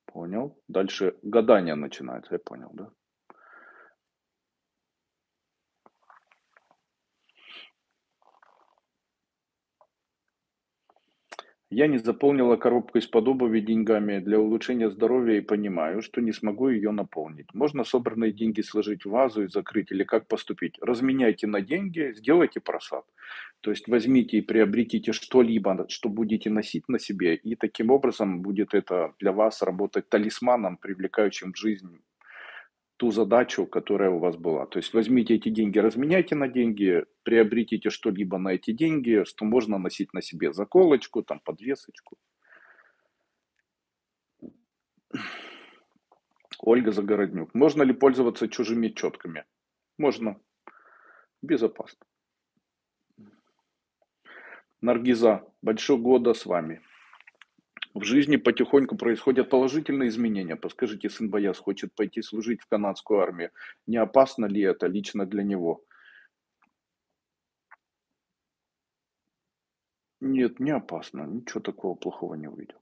Понял. Дальше гадание начинается, я понял, да? Я не заполнила коробку из-под обуви деньгами для улучшения здоровья и понимаю, что не смогу ее наполнить. Можно собранные деньги сложить в вазу и закрыть, или как поступить? Разменяйте на деньги, сделайте просад. То есть возьмите и приобретите что-либо, что будете носить на себе, и таким образом будет это для вас работать талисманом, привлекающим в жизнь ту задачу, которая у вас была. То есть возьмите эти деньги, разменяйте на деньги, приобретите что-либо на эти деньги, что можно носить на себе. Заколочку, там, подвесочку. Ольга Загороднюк. Можно ли пользоваться чужими четками? Можно. Безопасно. Наргиза. Большого года с вами. В жизни потихоньку происходят положительные изменения. Подскажите, сын Бояс хочет пойти служить в канадскую армию. Не опасно ли это лично для него? Нет, не опасно. Ничего такого плохого не увидел.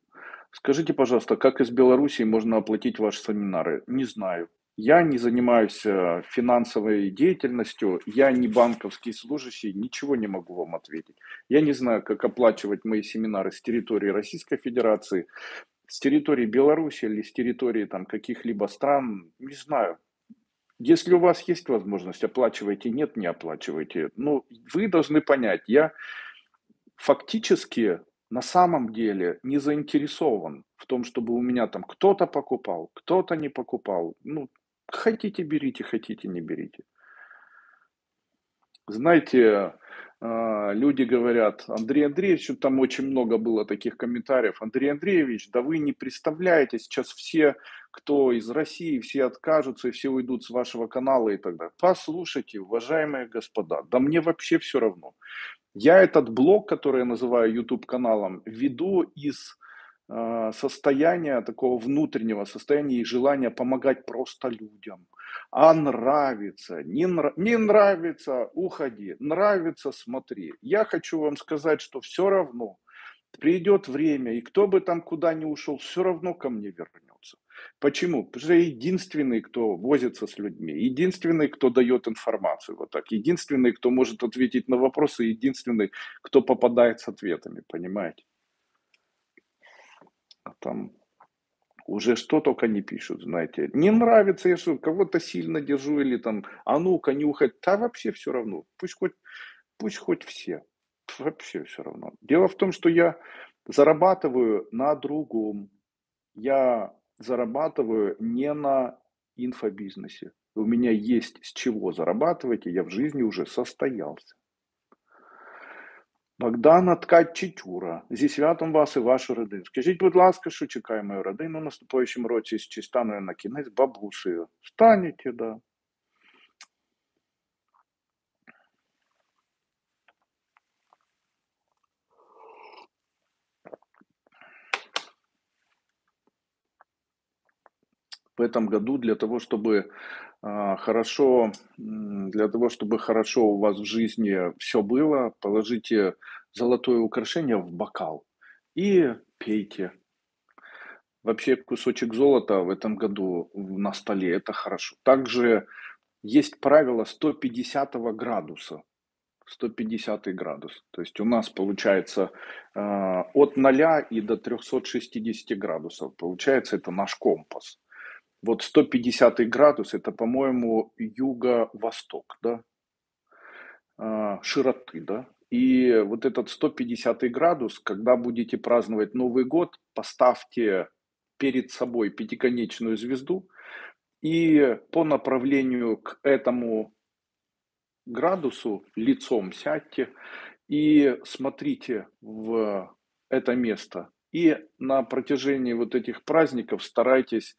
Скажите, пожалуйста, как из Белоруссии можно оплатить ваши семинары? Не знаю. Я не занимаюсь финансовой деятельностью, я не банковский служащий, ничего не могу вам ответить. Я не знаю, как оплачивать мои семинары с территории Российской Федерации, с территории Беларуси или с территории там каких-либо стран, не знаю. Если у вас есть возможность, оплачивайте, нет, не оплачивайте. Но вы должны понять, я фактически на самом деле не заинтересован в том, чтобы у меня там кто-то покупал, кто-то не покупал. Ну, хотите, берите, хотите, не берите. Знаете, люди говорят, Андрей Андреевич, там очень много было таких комментариев, Андрей Андреевич, да вы не представляете, сейчас все, кто из России, все откажутся и все уйдут с вашего канала и так далее. Послушайте, уважаемые господа, да мне вообще все равно. Я этот блог, который я называю YouTube-каналом, веду из состояние такого внутреннего состояния и желания помогать просто людям. А нравится, не, нра... не нравится, уходи, нравится, смотри. Я хочу вам сказать, что все равно придет время, и кто бы там куда ни ушел, все равно ко мне вернется. Почему? Потому что я единственный, кто возится с людьми, единственный, кто дает информацию, вот так, единственный, кто может ответить на вопросы, единственный, кто попадает с ответами, понимаете? Там уже что только не пишут, знаете. Не нравится, я что, кого-то сильно держу или там, а ну-ка, нюхать. Да вообще все равно. Пусть хоть, пусть хоть все. Вообще все равно. Дело в том, что я зарабатываю на другом. Я зарабатываю не на инфобизнесе. У меня есть с чего зарабатывать, и я в жизни уже состоялся. Богдана Ткачичура. Зі святом вас і вашу родину. Скажіть, будь ласка, що чекає мою родину в наступаючому році, чи стану я на кінець бабусею? Станете, да. В этом году для того, чтобы хорошо, для того, чтобы хорошо у вас в жизни все было, положите золотое украшение в бокал и пейте. Вообще кусочек золота в этом году на столе – это хорошо. Также есть правило сто пятидесятого градуса. сто пятидесятый градус. То есть у нас получается от ноля и до трёхсот шестидесяти градусов. Получается это наш компас. Вот сто пятидесятый градус, это, по-моему, юго-восток, да, широты, да. И вот этот сто пятидесятый градус, когда будете праздновать Новый год, поставьте перед собой пятиконечную звезду и по направлению к этому градусу лицом сядьте и смотрите в это место. И на протяжении вот этих праздников старайтесь,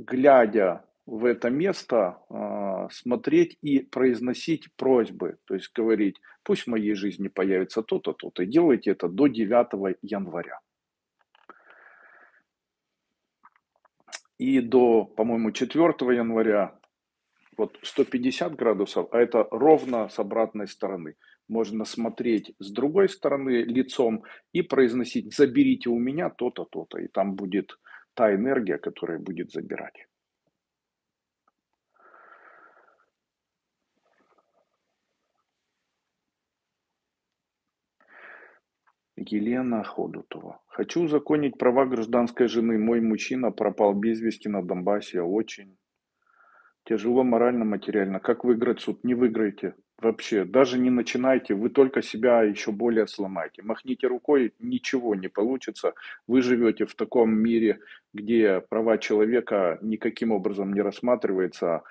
глядя в это место, смотреть и произносить просьбы. То есть говорить, пусть в моей жизни появится то-то, то-то. И делайте это до девятого января. И до, по-моему, четвёртого января, вот сто пятьдесят градусов, а это ровно с обратной стороны. Можно смотреть с другой стороны лицом и произносить, заберите у меня то-то, то-то. И там будет та энергия, которая будет забирать. Елена Ходутова. Хочу узаконить права гражданской жены. Мой мужчина пропал без вести на Донбассе. Очень тяжело морально, материально. Как выиграть суд? Не выиграете вообще. Даже не начинайте. Вы только себя еще более сломаете. Махните рукой, ничего не получится. Вы живете в таком мире, где права человека никаким образом не рассматриваются.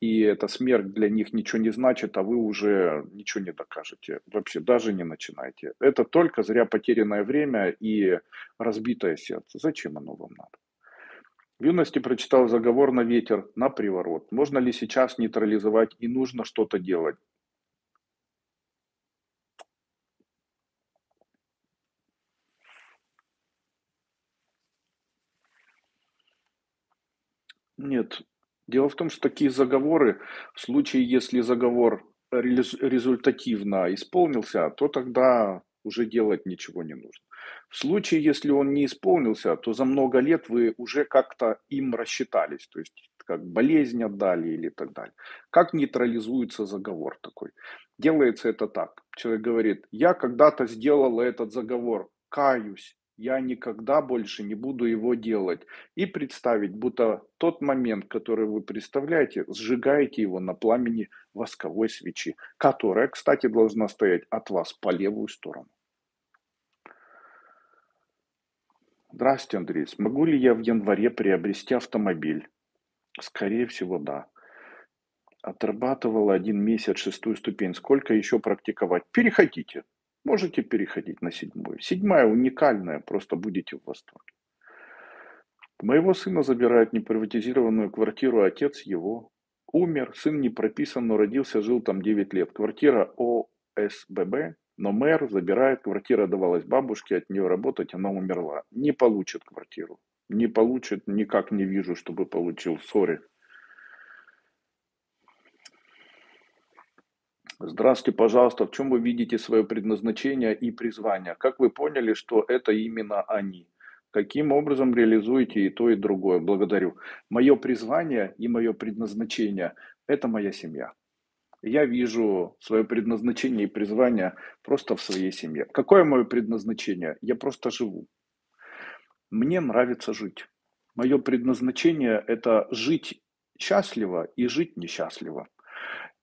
И эта смерть для них ничего не значит, а вы уже ничего не докажете. Вообще даже не начинайте. Это только зря потерянное время и разбитое сердце. Зачем оно вам надо? В юности прочитал заговор на ветер, на приворот. Можно ли сейчас нейтрализовать и нужно что-то делать? Нет. Дело в том, что такие заговоры, в случае, если заговор результативно исполнился, то тогда уже делать ничего не нужно. В случае, если он не исполнился, то за много лет вы уже как-то им рассчитались. То есть как болезнь отдали или так далее. Как нейтрализуется заговор такой? Делается это так. Человек говорит: я когда-то сделал этот заговор, каюсь, я никогда больше не буду его делать. И представить, будто тот момент, который вы представляете, сжигаете его на пламени восковой свечи, которая, кстати, должна стоять от вас по левую сторону. Здравствуйте, Андрей. Смогу ли я в январе приобрести автомобиль? Скорее всего, да. Отрабатывала один месяц шестую ступень. Сколько еще практиковать? Переходите. Можете переходить на седьмую. Седьмая уникальная, просто будете в восторге. Моего сына забирают в неприватизированную квартиру, отец его умер, сын не прописан, но родился, жил там девять лет. Квартира ОСББ, но мэр забирает, квартира давалась бабушке, от нее работать, она умерла. Не получит квартиру, не получит, никак не вижу, чтобы получил, сори. Здравствуйте, пожалуйста. В чем вы видите свое предназначение и призвание? Как вы поняли, что это именно они? Каким образом реализуете и то, и другое? Благодарю. Мое призвание и мое предназначение – это моя семья. Я вижу свое предназначение и призвание просто в своей семье. Какое мое предназначение? Я просто живу. Мне нравится жить. Мое предназначение – это жить счастливо и жить несчастливо.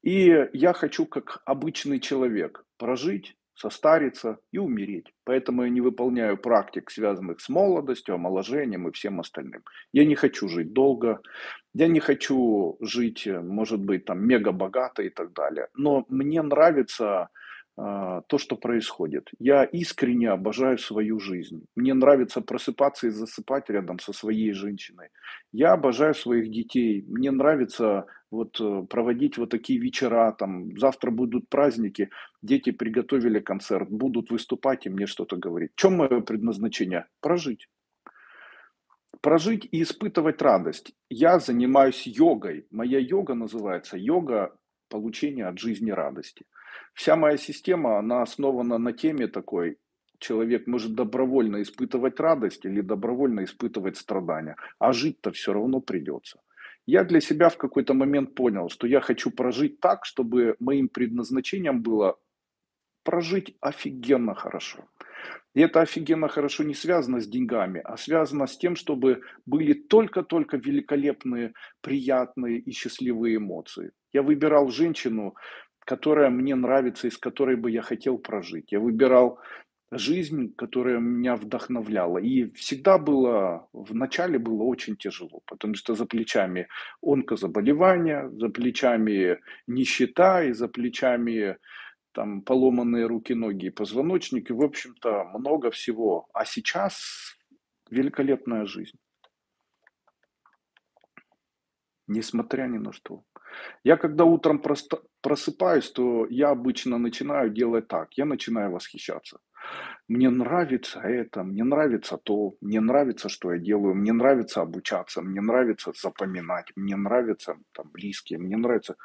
И я хочу, как обычный человек, прожить, состариться и умереть. Поэтому я не выполняю практик, связанных с молодостью, омоложением и всем остальным. Я не хочу жить долго, я не хочу жить, может быть, там, мега богато и так далее. Но мне нравится э, то, что происходит. Я искренне обожаю свою жизнь. Мне нравится просыпаться и засыпать рядом со своей женщиной. Я обожаю своих детей. Мне нравится... Вот проводить вот такие вечера, там, завтра будут праздники, дети приготовили концерт, будут выступать и мне что-то говорить. В чем мое предназначение? Прожить. Прожить и испытывать радость. Я занимаюсь йогой. Моя йога называется йога получения от жизни радости. Вся моя система, она основана на теме такой: человек может добровольно испытывать радость или добровольно испытывать страдания, а жить-то все равно придется. Я для себя в какой-то момент понял, что я хочу прожить так, чтобы моим предназначением было прожить офигенно хорошо. И это офигенно хорошо не связано с деньгами, а связано с тем, чтобы были только-только великолепные, приятные и счастливые эмоции. Я выбирал женщину, которая мне нравится и с которой бы я хотел прожить. Я выбирал жизнь, которая меня вдохновляла. И всегда было, вначале было очень тяжело, потому что за плечами онкозаболевания, за плечами нищета и за плечами там поломанные руки, ноги и позвоночник. И, в общем-то, много всего. А сейчас великолепная жизнь. Несмотря ни на что. Я когда утром просто просыпаюсь, то я обычно начинаю делать так. Я начинаю восхищаться. Мне нравится это, мне нравится то, мне нравится, что я делаю, мне нравится обучаться, мне нравится запоминать, мне нравятся там близкие, мне нравится.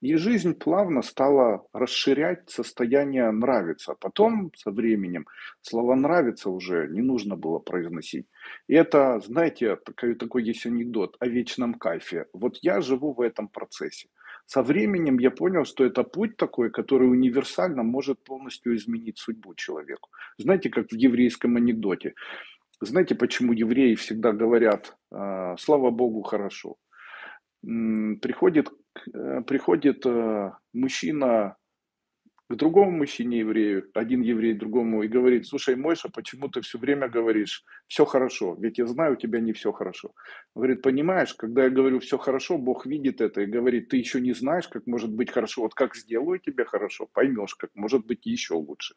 И жизнь плавно стала расширять состояние «нравится». Потом со временем слово «нравится» уже не нужно было произносить. И это, знаете, такой, такой есть анекдот о вечном кайфе. Вот я живу в этом процессе. Со временем я понял, что это путь такой, который универсально может полностью изменить судьбу человеку. Знаете, как в еврейском анекдоте. Знаете, почему евреи всегда говорят «слава Богу, хорошо»? Приходит Приходит э, мужчина к другому мужчине-еврею, один еврей другому, и говорит: слушай, Мойша, почему ты все время говоришь «все хорошо», ведь я знаю, у тебя не все хорошо. Он говорит: понимаешь, когда я говорю «все хорошо», Бог видит это и говорит: ты еще не знаешь, как может быть хорошо, вот как сделаю тебе хорошо, поймешь, как может быть еще лучше.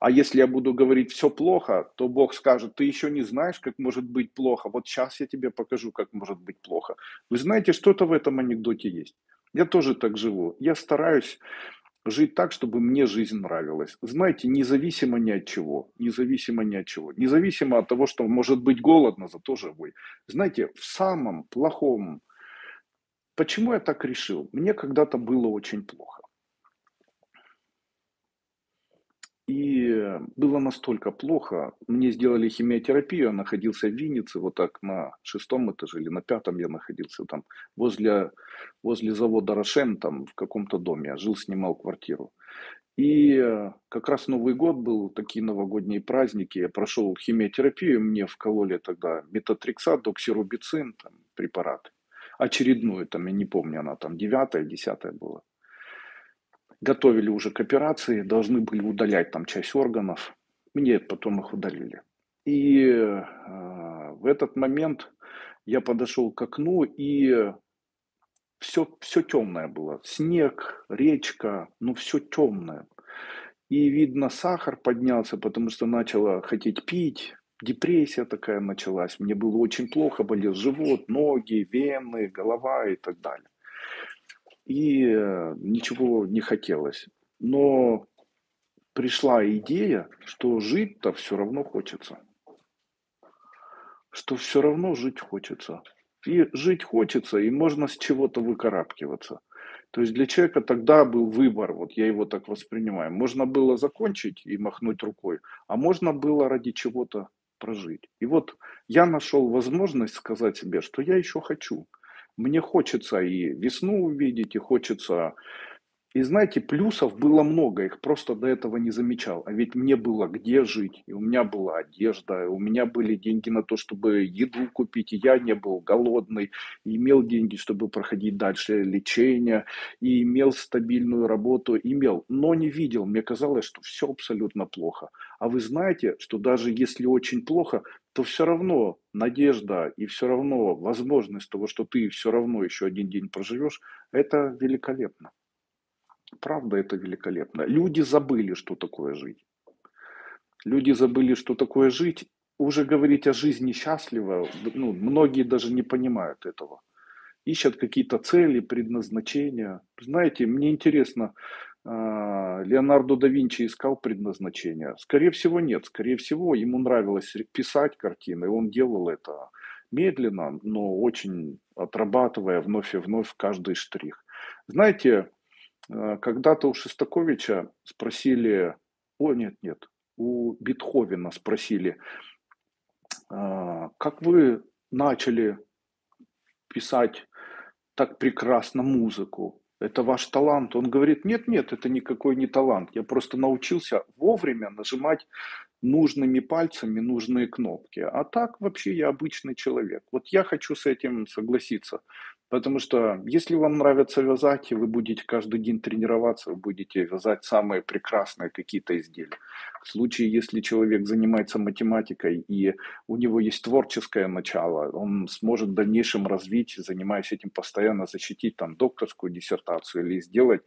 А если я буду говорить «все плохо», то Бог скажет: ты еще не знаешь, как может быть плохо, вот сейчас я тебе покажу, как может быть плохо. Вы знаете, что-то в этом анекдоте есть. Я тоже так живу. Я стараюсь жить так, чтобы мне жизнь нравилась. Знаете, независимо ни от чего. Независимо ни от чего. Независимо от того, что может быть голодно, зато живой. Знаете, в самом плохом... Почему я так решил? Мне когда-то было очень плохо. И было настолько плохо, мне сделали химиотерапию, я находился в Виннице, вот так на шестом этаже или на пятом я находился там, возле, возле завода «Рошен», там в каком-то доме, я жил, снимал квартиру. И как раз Новый год был, такие новогодние праздники, я прошел химиотерапию, мне вкололи тогда метатрексат, доксирубицин, там, препараты, очередную, там, я не помню, она там девятая, десятая была. Готовили уже к операции, должны были удалять там часть органов. Мне потом их удалили. И э, в этот момент я подошел к окну, и все, все темное было. Снег, речка, ну все темное. И видно, сахар поднялся, потому что начала хотеть пить. Депрессия такая началась. Мне было очень плохо, болел живот, ноги, вены, голова и так далее. И ничего не хотелось. Но пришла идея, что жить-то все равно хочется. Что все равно жить хочется. И жить хочется, и можно с чего-то выкарабкиваться. То есть для человека тогда был выбор, вот я его так воспринимаю. Можно было закончить и махнуть рукой, а можно было ради чего-то прожить. И вот я нашел возможность сказать себе, что я еще хочу. Мне хочется и весну увидеть, и хочется... И знаете, плюсов было много, их просто до этого не замечал. А ведь мне было где жить, и у меня была одежда, и у меня были деньги на то, чтобы еду купить, и я не был голодный, и имел деньги, чтобы проходить дальше лечение, и имел стабильную работу, имел, но не видел. Мне казалось, что все абсолютно плохо. А вы знаете, что даже если очень плохо, то все равно надежда и все равно возможность того, что ты все равно еще один день проживешь, это великолепно. Правда, это великолепно. Люди забыли, что такое жить. Люди забыли, что такое жить. Уже говорить о жизни счастливо, ну, многие даже не понимают этого. Ищут какие-то цели, предназначения. Знаете, мне интересно, Леонардо да Винчи искал предназначение? Скорее всего, нет. Скорее всего, ему нравилось писать картины, и он делал это медленно, но очень отрабатывая вновь и вновь каждый штрих. Знаете, когда-то у Шостаковича спросили, о нет, нет, у Бетховена спросили, как вы начали писать так прекрасно музыку? Это ваш талант? Он говорит, нет, нет, это никакой не талант. Я просто научился вовремя нажимать нужными пальцами нужные кнопки. А так вообще я обычный человек. Вот я хочу с этим согласиться. Потому что если вам нравится вязать, и вы будете каждый день тренироваться, вы будете вязать самые прекрасные какие-то изделия. В случае, если человек занимается математикой, и у него есть творческое начало, он сможет в дальнейшем развить, занимаясь этим постоянно, защитить там докторскую диссертацию или сделать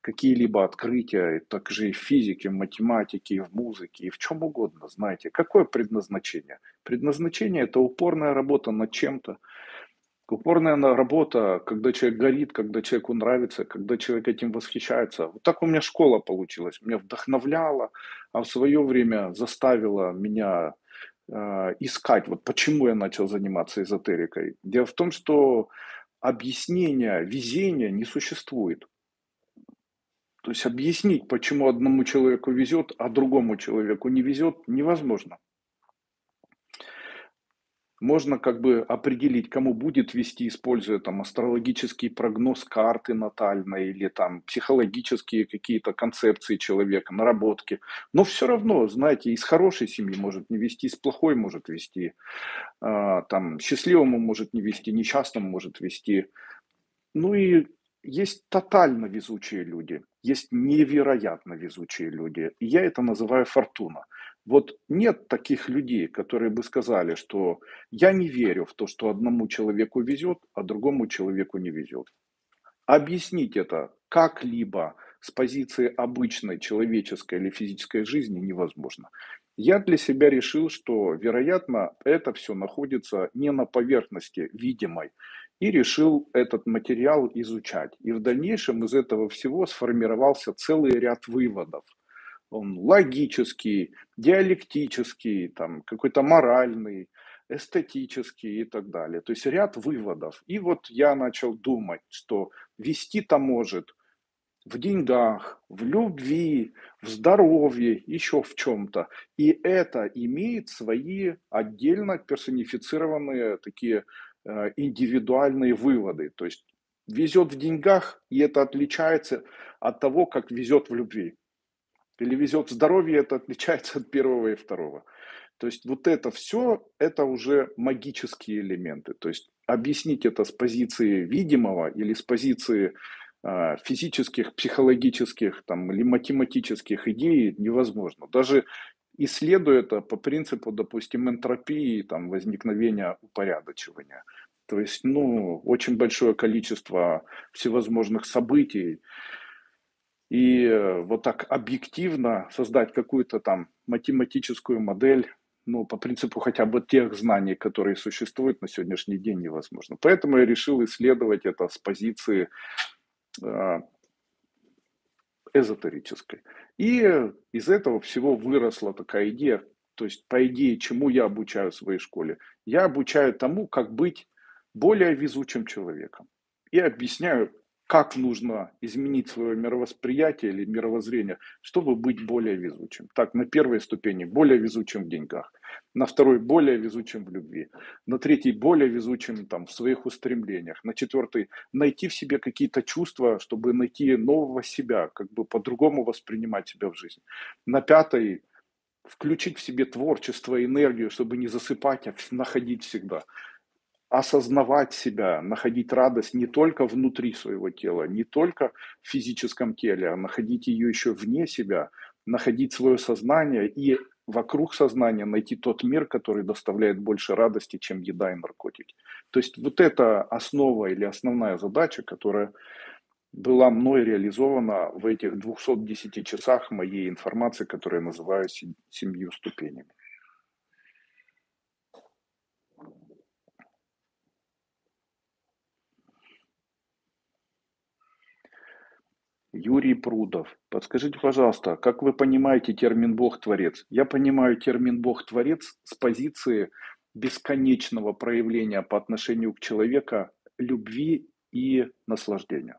какие-либо открытия, также и в физике, в математике, и в музыке, и в чем угодно, знаете. Какое предназначение? Предназначение – это упорная работа над чем-то. Упорная работа, когда человек горит, когда человеку нравится, когда человек этим восхищается. Вот так у меня школа получилась. Меня вдохновляла, а в свое время заставила меня э, искать, вот почему я начал заниматься эзотерикой. Дело в том, что объяснения везения не существует. То есть объяснить, почему одному человеку везет, а другому человеку не везет, невозможно. Можно как бы определить, кому будет вести, используя там астрологический прогноз, карты натальной или там психологические какие-то концепции человека, наработки. Но все равно, знаете, из хорошей семьи может не вести, из плохой может вести, там счастливому может не вести, несчастному может вести. Ну и есть тотально везучие люди, есть невероятно везучие люди. И я это называю фортуна. Вот нет таких людей, которые бы сказали, что я не верю в то, что одному человеку везет, а другому человеку не везет. Объяснить это как-либо с позиции обычной человеческой или физической жизни невозможно. Я для себя решил, что, вероятно, это все находится не на поверхности видимой. И решил этот материал изучать. И в дальнейшем из этого всего сформировался целый ряд выводов. Он логический, диалектический, там, какой-то моральный, эстетический и так далее. То есть ряд выводов. И вот я начал думать, что вести-то может в деньгах, в любви, в здоровье, еще в чем-то. И это имеет свои отдельно персонифицированные такие э, индивидуальные выводы. То есть везет в деньгах, и это отличается от того, как везет в любви. Или везет в здоровье, это отличается от первого и второго. То есть вот это все, это уже магические элементы. То есть объяснить это с позиции видимого или с позиции э, физических, психологических там, или математических идей невозможно. Даже исследуя это по принципу, допустим, энтропии, там, возникновения упорядочивания. То есть ну, очень большое количество всевозможных событий. И вот так объективно создать какую-то там математическую модель, ну, по принципу хотя бы тех знаний, которые существуют на сегодняшний день, невозможно. Поэтому я решил исследовать это с позиции эзотерической. И из этого всего выросла такая идея, то есть по идее, чему я обучаю в своей школе. Я обучаю тому, как быть более везучим человеком. И объясняю, как нужно изменить свое мировосприятие или мировоззрение, чтобы быть более везучим. Так, на первой ступени более везучим в деньгах, на второй более везучим в любви, на третьей более везучим там, в своих устремлениях, на четвертой найти в себе какие-то чувства, чтобы найти нового себя, как бы по-другому воспринимать себя в жизни. На пятой включить в себе творчество, энергию, чтобы не засыпать, а находить всегда. Осознавать себя, находить радость не только внутри своего тела, не только в физическом теле, а находить ее еще вне себя, находить свое сознание и вокруг сознания найти тот мир, который доставляет больше радости, чем еда и наркотики. То есть вот это основа или основная задача, которая была мной реализована в этих двухстах десяти часах моей информации, которую я называю «Семью ступенями». Юрий Прудов. Подскажите, пожалуйста, как вы понимаете термин «Бог-творец»? Я понимаю термин «Бог-творец» с позиции бесконечного проявления по отношению к человеку любви и наслаждения.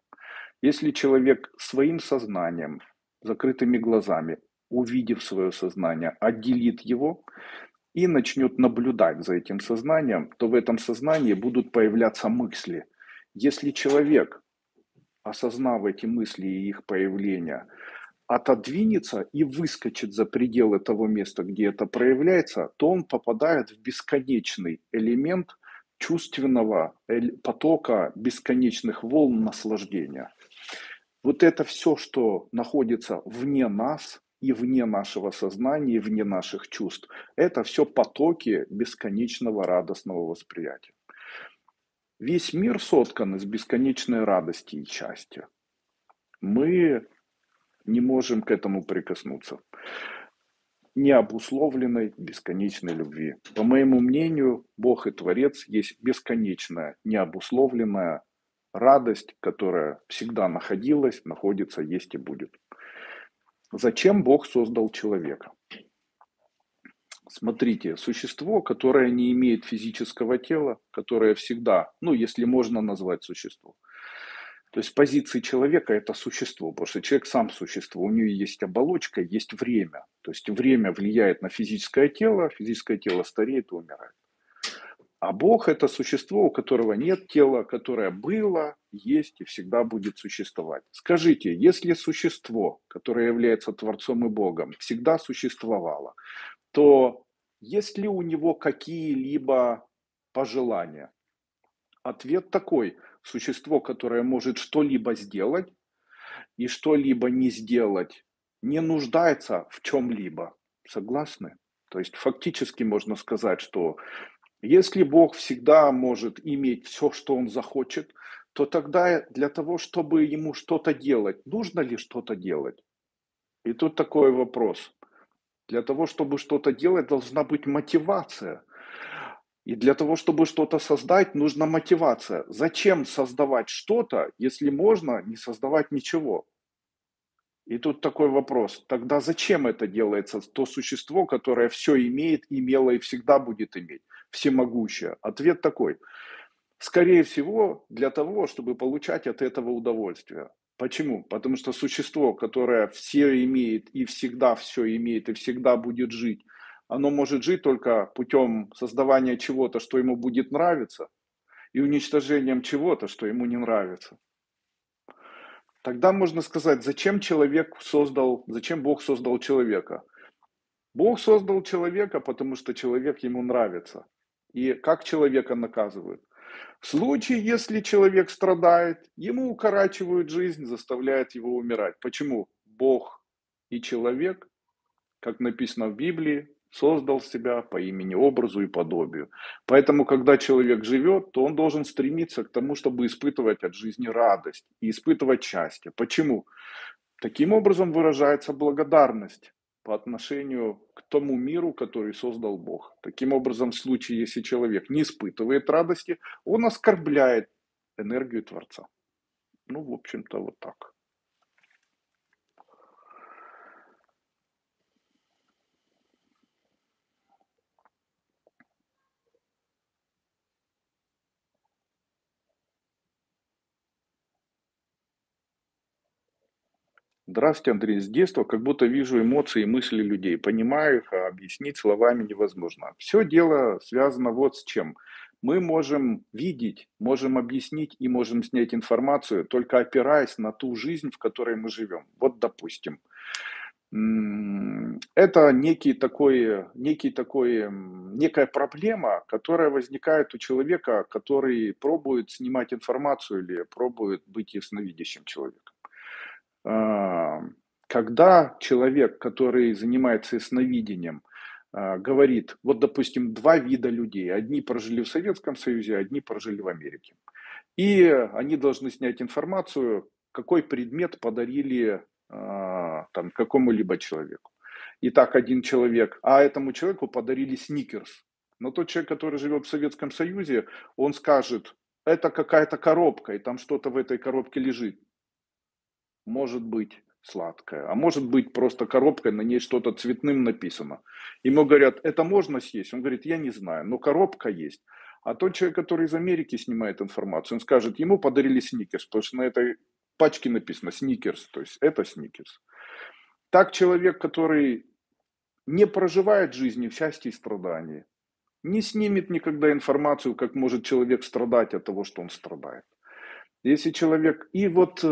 Если человек своим сознанием, закрытыми глазами, увидев свое сознание, отделит его и начнет наблюдать за этим сознанием, то в этом сознании будут появляться мысли. Если человек, осознав эти мысли и их появление, отодвинется и выскочит за пределы того места, где это проявляется, то он попадает в бесконечный элемент чувственного потока бесконечных волн наслаждения. Вот это все, что находится вне нас и вне нашего сознания, и вне наших чувств, это все потоки бесконечного радостного восприятия. Весь мир соткан из бесконечной радости и счастья. Мы не можем к этому прикоснуться. Необусловленной бесконечной любви. По моему мнению, Бог и Творец есть бесконечная, необусловленная радость, которая всегда находилась, находится, есть и будет. Зачем Бог создал человека? Смотрите, существо, которое не имеет физического тела, которое всегда, ну, если можно назвать существо. То есть позиции человека это существо, потому что человек сам существо, у него есть оболочка, есть время. То есть время влияет на физическое тело, физическое тело стареет и умирает. А Бог это существо, у которого нет тела, которое было, есть и всегда будет существовать. Скажите, если существо, которое является Творцом и Богом, всегда существовало, то есть ли у него какие-либо пожелания? Ответ такой. Существо, которое может что-либо сделать и что-либо не сделать, не нуждается в чем-либо. Согласны? То есть фактически можно сказать, что если Бог всегда может иметь все, что Он захочет, то тогда для того, чтобы Ему что-то делать, нужно ли что-то делать? И тут такой вопрос. Для того, чтобы что-то делать, должна быть мотивация. И для того, чтобы что-то создать, нужна мотивация. Зачем создавать что-то, если можно не создавать ничего? И тут такой вопрос. Тогда зачем это делается? То существо, которое все имеет, имело и всегда будет иметь. Всемогущее. Ответ такой. Скорее всего, для того, чтобы получать от этого удовольствие. Почему? Потому что существо, которое все имеет и всегда все имеет и всегда будет жить, оно может жить только путем создавания чего-то, что ему будет нравиться, и уничтожением чего-то, что ему не нравится. Тогда можно сказать, зачем человек создал, зачем Бог создал человека? Бог создал человека, потому что человек ему нравится. И как человека наказывают? В случае, если человек страдает, ему укорачивают жизнь, заставляют его умирать. Почему? Бог и человек, как написано в Библии, создал себя по имени, образу и подобию. Поэтому, когда человек живет, то он должен стремиться к тому, чтобы испытывать от жизни радость и испытывать счастье. Почему? Таким образом выражается благодарность по отношению к тому миру, который создал Бог. Таким образом, в случае, если человек не испытывает радости, он оскорбляет энергию Творца. Ну, в общем-то, вот так. Здравствуйте, Андрей. С детства как будто вижу эмоции и мысли людей. Понимаю их, а объяснить словами невозможно. Все дело связано вот с чем. Мы можем видеть, можем объяснить и можем снять информацию, только опираясь на ту жизнь, в которой мы живем. Вот, допустим, это некий такой, некий такой, некая проблема, которая возникает у человека, который пробует снимать информацию или пробует быть ясновидящим человеком. Когда человек, который занимается ясновидением, говорит, вот, допустим, два вида людей, одни прожили в Советском Союзе, одни прожили в Америке, и они должны снять информацию, какой предмет подарили там какому-либо человеку. Итак, один человек, а этому человеку подарили сникерс, но тот человек, который живет в Советском Союзе, он скажет, это какая-то коробка, и там что-то в этой коробке лежит. Может быть сладкая, а может быть просто коробкой, на ней что-то цветным написано. Ему говорят, это можно съесть? Он говорит, я не знаю, но коробка есть. А тот человек, который из Америки снимает информацию, он скажет, ему подарили сникерс, потому что на этой пачке написано сникерс, то есть это сникерс. Так человек, который не проживает жизни в счастье и страдании, не снимет никогда информацию, как может человек страдать от того, что он страдает. Если человек... И вот...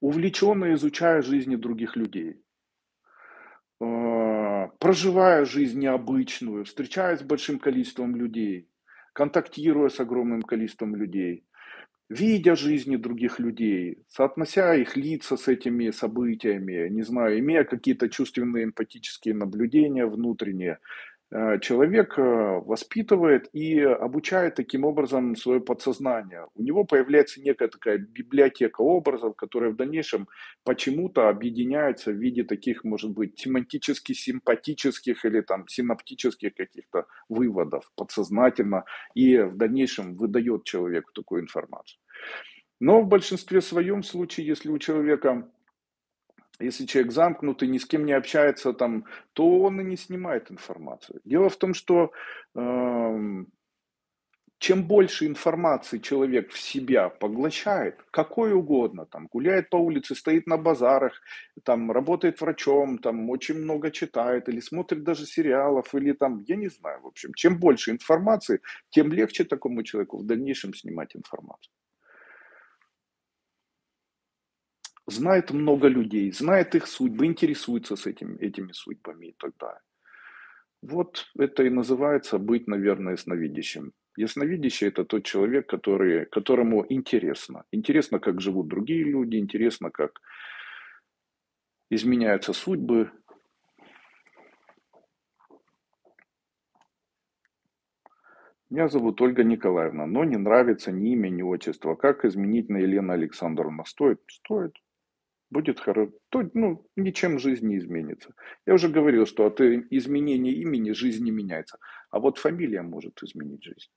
увлеченно изучая жизни других людей, проживая жизнь необычную, встречаясь с большим количеством людей, контактируя с огромным количеством людей, видя жизни других людей, соотнося их лица с этими событиями, не знаю, имея какие-то чувственные эмпатические наблюдения внутренние, человек воспитывает и обучает таким образом свое подсознание. У него появляется некая такая библиотека образов, которая в дальнейшем почему-то объединяется в виде таких, может быть, семантически симпатических или там синаптических каких-то выводов подсознательно и в дальнейшем выдает человеку такую информацию. Но в большинстве своем случае, если у человека... Если человек замкнутый, ни с кем не общается, там, то он и не снимает информацию. Дело в том, что э, чем больше информации человек в себя поглощает, какой угодно, там, гуляет по улице, стоит на базарах, там, работает врачом, там, очень много читает, или смотрит даже сериалов, или там, я не знаю, в общем, чем больше информации, тем легче такому человеку в дальнейшем снимать информацию. Знает много людей, знает их судьбы, интересуется с этим, этими судьбами и так далее. Вот это и называется быть, наверное, ясновидящим. Ясновидящий – это тот человек, который, которому интересно. Интересно, как живут другие люди, интересно, как изменяются судьбы. Меня зовут Ольга Николаевна, но не нравится ни имя, ни отчество. Как изменить на Елену Александровну? Стоит? Стоит. Будет хорошо. Ну, ничем жизнь не изменится. Я уже говорил, что от изменения имени жизнь не меняется. А вот фамилия может изменить жизнь.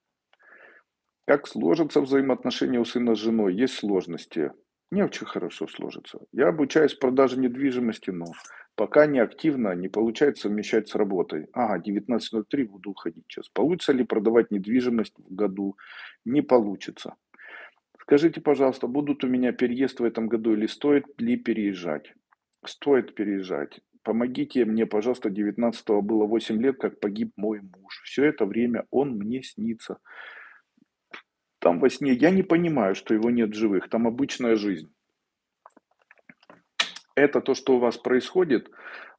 Как сложатся взаимоотношения у сына с женой? Есть сложности. Не очень хорошо сложится. Я обучаюсь продаже недвижимости, но пока не активно, не получается совмещать с работой. Ага, девятнадцать ноль три, буду уходить сейчас. Получится ли продавать недвижимость в году? Не получится. Скажите, пожалуйста, будут у меня переезд в этом году или стоит ли переезжать? Стоит переезжать. Помогите мне, пожалуйста, девятнадцатого было восемь лет, как погиб мой муж. Все это время он мне снится. Там во сне я не понимаю, что его нет в живых. Там обычная жизнь. Это то, что у вас происходит,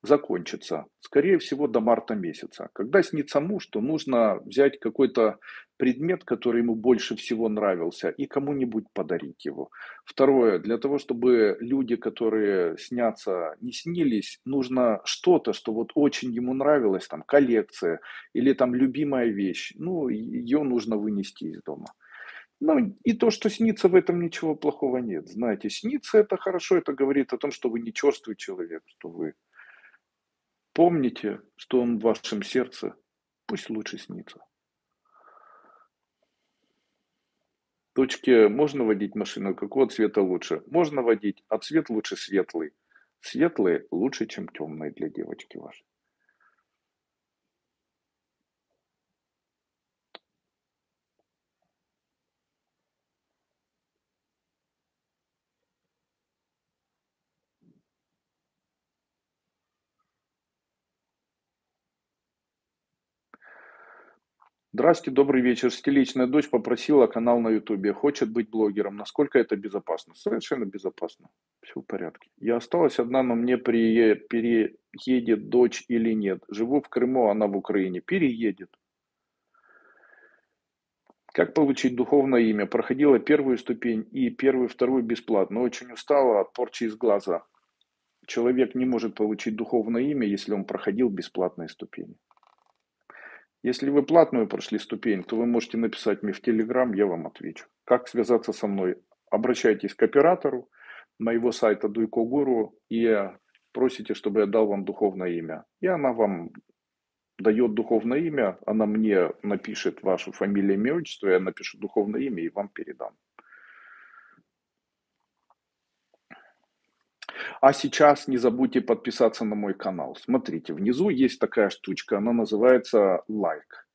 закончится, скорее всего, до марта месяца. Когда снится муж, то нужно взять какой-то предмет, который ему больше всего нравился, и кому-нибудь подарить его. Второе, для того, чтобы люди, которые снятся, не снились, нужно что-то, что вот очень ему нравилось, там коллекция или там любимая вещь, ну, ее нужно вынести из дома. Ну, и то, что снится, в этом ничего плохого нет. Знаете, снится это хорошо, это говорит о том, что вы не черствый человек, что вы помните, что он в вашем сердце, пусть лучше снится. Точки можно водить машину, какого цвета лучше? Можно водить, а цвет лучше светлый. Светлые лучше, чем темные для девочки вашей. Здравствуйте, добрый вечер. Столичная дочь попросила канал на ютубе. Хочет быть блогером. Насколько это безопасно? Совершенно безопасно. Все в порядке. Я осталась одна, но мне перее... переедет дочь или нет? Живу в Крыму, она в Украине. Переедет. Как получить духовное имя? Проходила первую ступень и первую, вторую бесплатно. Очень устала от порчи из глаза. Человек не может получить духовное имя, если он проходил бесплатные ступени. Если вы платную прошли ступень, то вы можете написать мне в Телеграм, я вам отвечу. Как связаться со мной? Обращайтесь к оператору моего сайта Дуйко Гуру и просите, чтобы я дал вам духовное имя. И она вам дает духовное имя, она мне напишет вашу фамилию, имя, отчество, я напишу духовное имя и вам передам. А сейчас не забудьте подписаться на мой канал. Смотрите, внизу есть такая штучка, она называется лайк.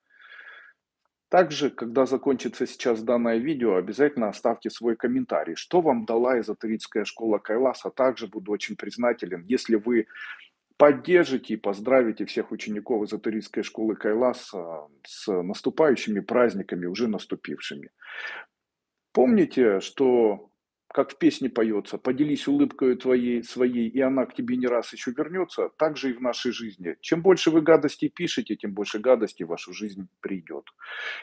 Также, когда закончится сейчас данное видео, обязательно оставьте свой комментарий, что вам дала эзотерическая школа Кайласа. Также буду очень признателен, если вы поддержите и поздравите всех учеников эзотерической школы Кайласа с наступающими праздниками, уже наступившими. Помните, что... Как в песне поется, поделись улыбкой твоей, своей, и она к тебе не раз еще вернется, так же и в нашей жизни. Чем больше вы гадостей пишете, тем больше гадостей в вашу жизнь придет.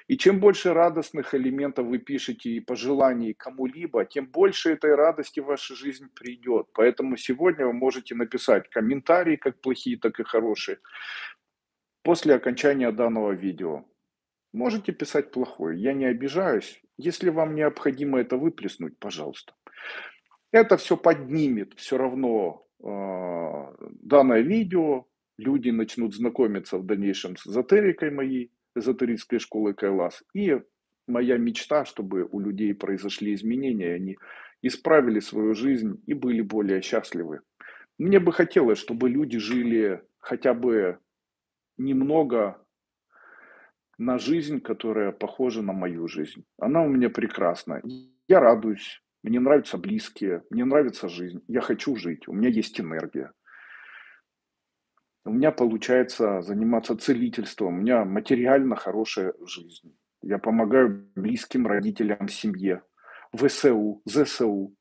И чем больше радостных элементов вы пишете и пожеланий кому-либо, тем больше этой радости в вашу жизнь придет. Поэтому сегодня вы можете написать комментарии, как плохие, так и хорошие, после окончания данного видео. Можете писать плохое, я не обижаюсь. Если вам необходимо это выплеснуть, пожалуйста. Это все поднимет все равно э, данное видео. Люди начнут знакомиться в дальнейшем с эзотерикой моей, эзотерической школы Кайлас. И моя мечта, чтобы у людей произошли изменения, они исправили свою жизнь и были более счастливы. Мне бы хотелось, чтобы люди жили хотя бы немного... на жизнь, которая похожа на мою жизнь. Она у меня прекрасна. Я радуюсь, мне нравятся близкие, мне нравится жизнь, я хочу жить, у меня есть энергия. У меня получается заниматься целительством, у меня материально хорошая жизнь. Я помогаю близким, родителям, семье, ВСУ, ЗСУ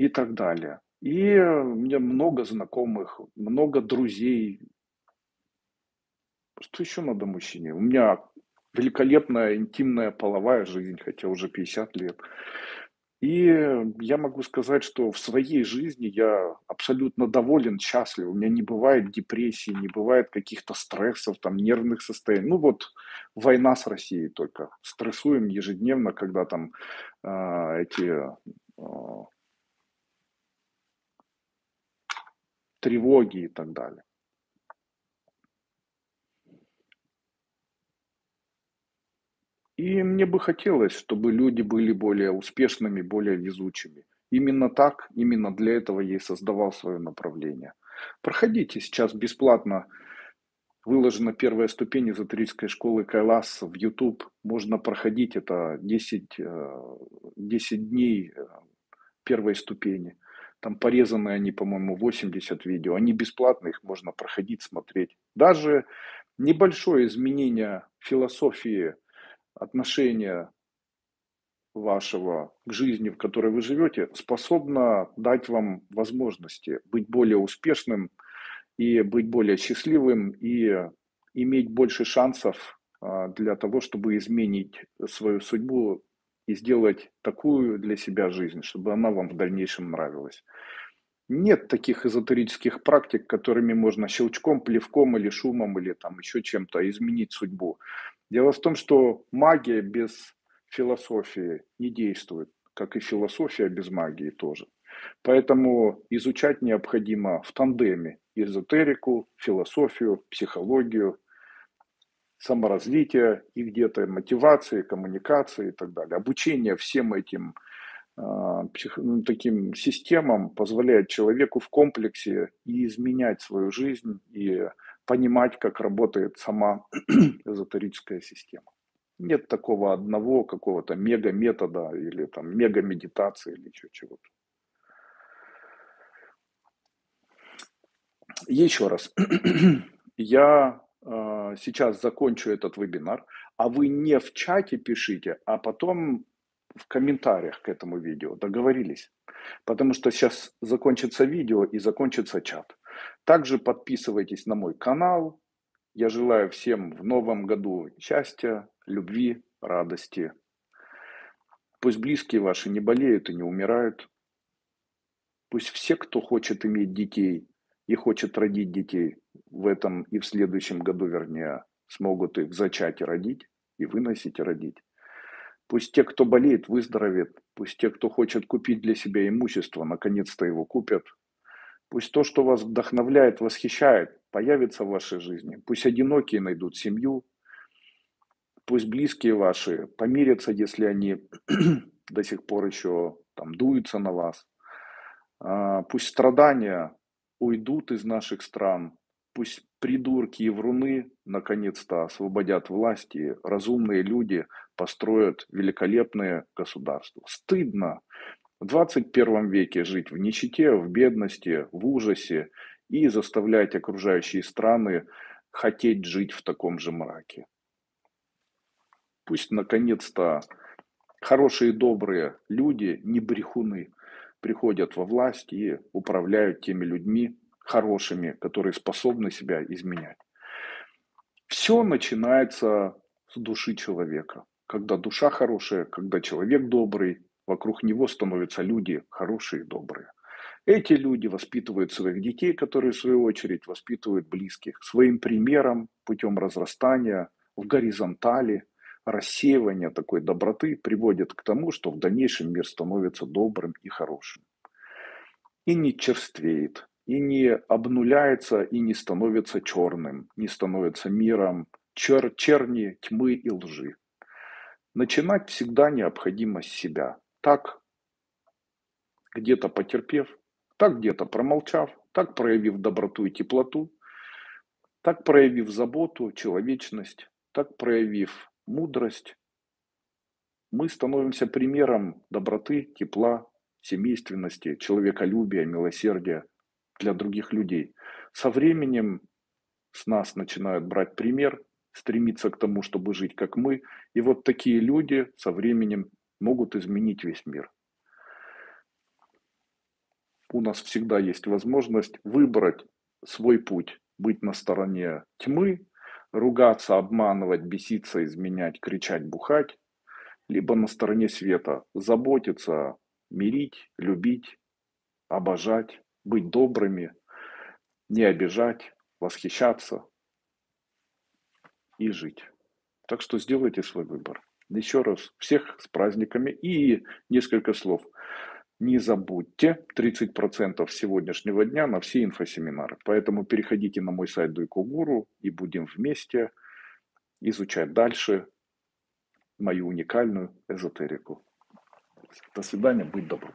и так далее. И у меня много знакомых, много друзей. Что еще надо мужчине? У меня... великолепная интимная половая жизнь, хотя уже пятьдесят лет. И я могу сказать, что в своей жизни я абсолютно доволен, счастлив. У меня не бывает депрессии, не бывает каких-то стрессов, там, нервных состояний. Ну вот война с Россией только. Стрессуем ежедневно, когда там э, эти э, тревоги и так далее. И мне бы хотелось, чтобы люди были более успешными, более везучими. Именно так, именно для этого я и создавал свое направление. Проходите сейчас бесплатно Выложена первая ступень эзотерической школы Кайлас в YouTube. Можно проходить это десять, десять дней первой ступени. Там порезаны они, по-моему, восемьдесят видео. Они бесплатные, их можно проходить, смотреть. Даже небольшое изменение философии, отношения вашего к жизни, в которой вы живете, способно дать вам возможности быть более успешным, и быть более счастливым, и иметь больше шансов для того, чтобы изменить свою судьбу и сделать такую для себя жизнь, чтобы она вам в дальнейшем нравилась. Нет таких эзотерических практик, которыми можно щелчком, плевком или шумом, или там еще чем-то изменить судьбу. Дело в том, что магия без философии не действует, как и философия без магии тоже. Поэтому изучать необходимо в тандеме эзотерику, философию, психологию, саморазвитие и где-то мотивации, коммуникации и так далее. Обучение всем этим таким системам позволяет человеку в комплексе и изменять свою жизнь, и понимать, как работает сама эзотерическая система. Нет такого одного какого-то мега-метода или там мега-медитации или еще чего-то. Еще раз, я э, сейчас закончу этот вебинар, а вы не в чате пишите, а потом в комментариях к этому видео, договорились? Потому что сейчас закончится видео и закончится чат. Также подписывайтесь на мой канал. Я желаю всем в новом году счастья, любви, радости. Пусть близкие ваши не болеют и не умирают. Пусть все, кто хочет иметь детей, и хочет родить детей в этом и в следующем году, вернее, смогут их зачать и родить, и выносить и родить. Пусть те, кто болеет, выздоровеет. Пусть те, кто хочет купить для себя имущество, наконец-то его купят. Пусть то, что вас вдохновляет, восхищает, появится в вашей жизни. Пусть одинокие найдут семью. Пусть близкие ваши помирятся, если они до сих пор еще там дуются на вас. Пусть страдания уйдут из наших стран, пусть придурки и вруны наконец-то освободят власти, разумные люди построят великолепные государства. Стыдно в двадцать первом веке жить в нищете, в бедности, в ужасе и заставлять окружающие страны хотеть жить в таком же мраке. Пусть наконец-то хорошие, добрые люди, не брехуны, приходят во власть и управляют теми людьми хорошими, которые способны себя изменять. Все начинается с души человека. Когда душа хорошая, когда человек добрый, вокруг него становятся люди хорошие и добрые. Эти люди воспитывают своих детей, которые, в свою очередь, воспитывают близких своим примером, путем разрастания, в горизонтали. Рассеивание такой доброты приводит к тому, что в дальнейшем мир становится добрым и хорошим. И не черствеет, и не обнуляется, и не становится черным, не становится миром чер- черни, тьмы и лжи. Начинать всегда необходимо с себя. Так, где-то потерпев, так где-то промолчав, так проявив доброту и теплоту, так проявив заботу, человечность, так проявив мудрость, мы становимся примером доброты, тепла, семейственности, человеколюбия, милосердия для других людей. Со временем с нас начинают брать пример, стремиться к тому, чтобы жить как мы. И вот такие люди со временем могут изменить весь мир. У нас всегда есть возможность выбрать свой путь, быть на стороне тьмы, ругаться, обманывать, беситься, изменять, кричать, бухать, либо на стороне света заботиться, мирить, любить, обожать, быть добрыми, не обижать, восхищаться и жить. Так что сделайте свой выбор. Еще раз, всех с праздниками и несколько слов. Не забудьте тридцать процентов сегодняшнего дня на все инфосеминары. Поэтому переходите на мой сайт Дуйко Гуру и будем вместе изучать дальше мою уникальную эзотерику. До свидания, будь добрым.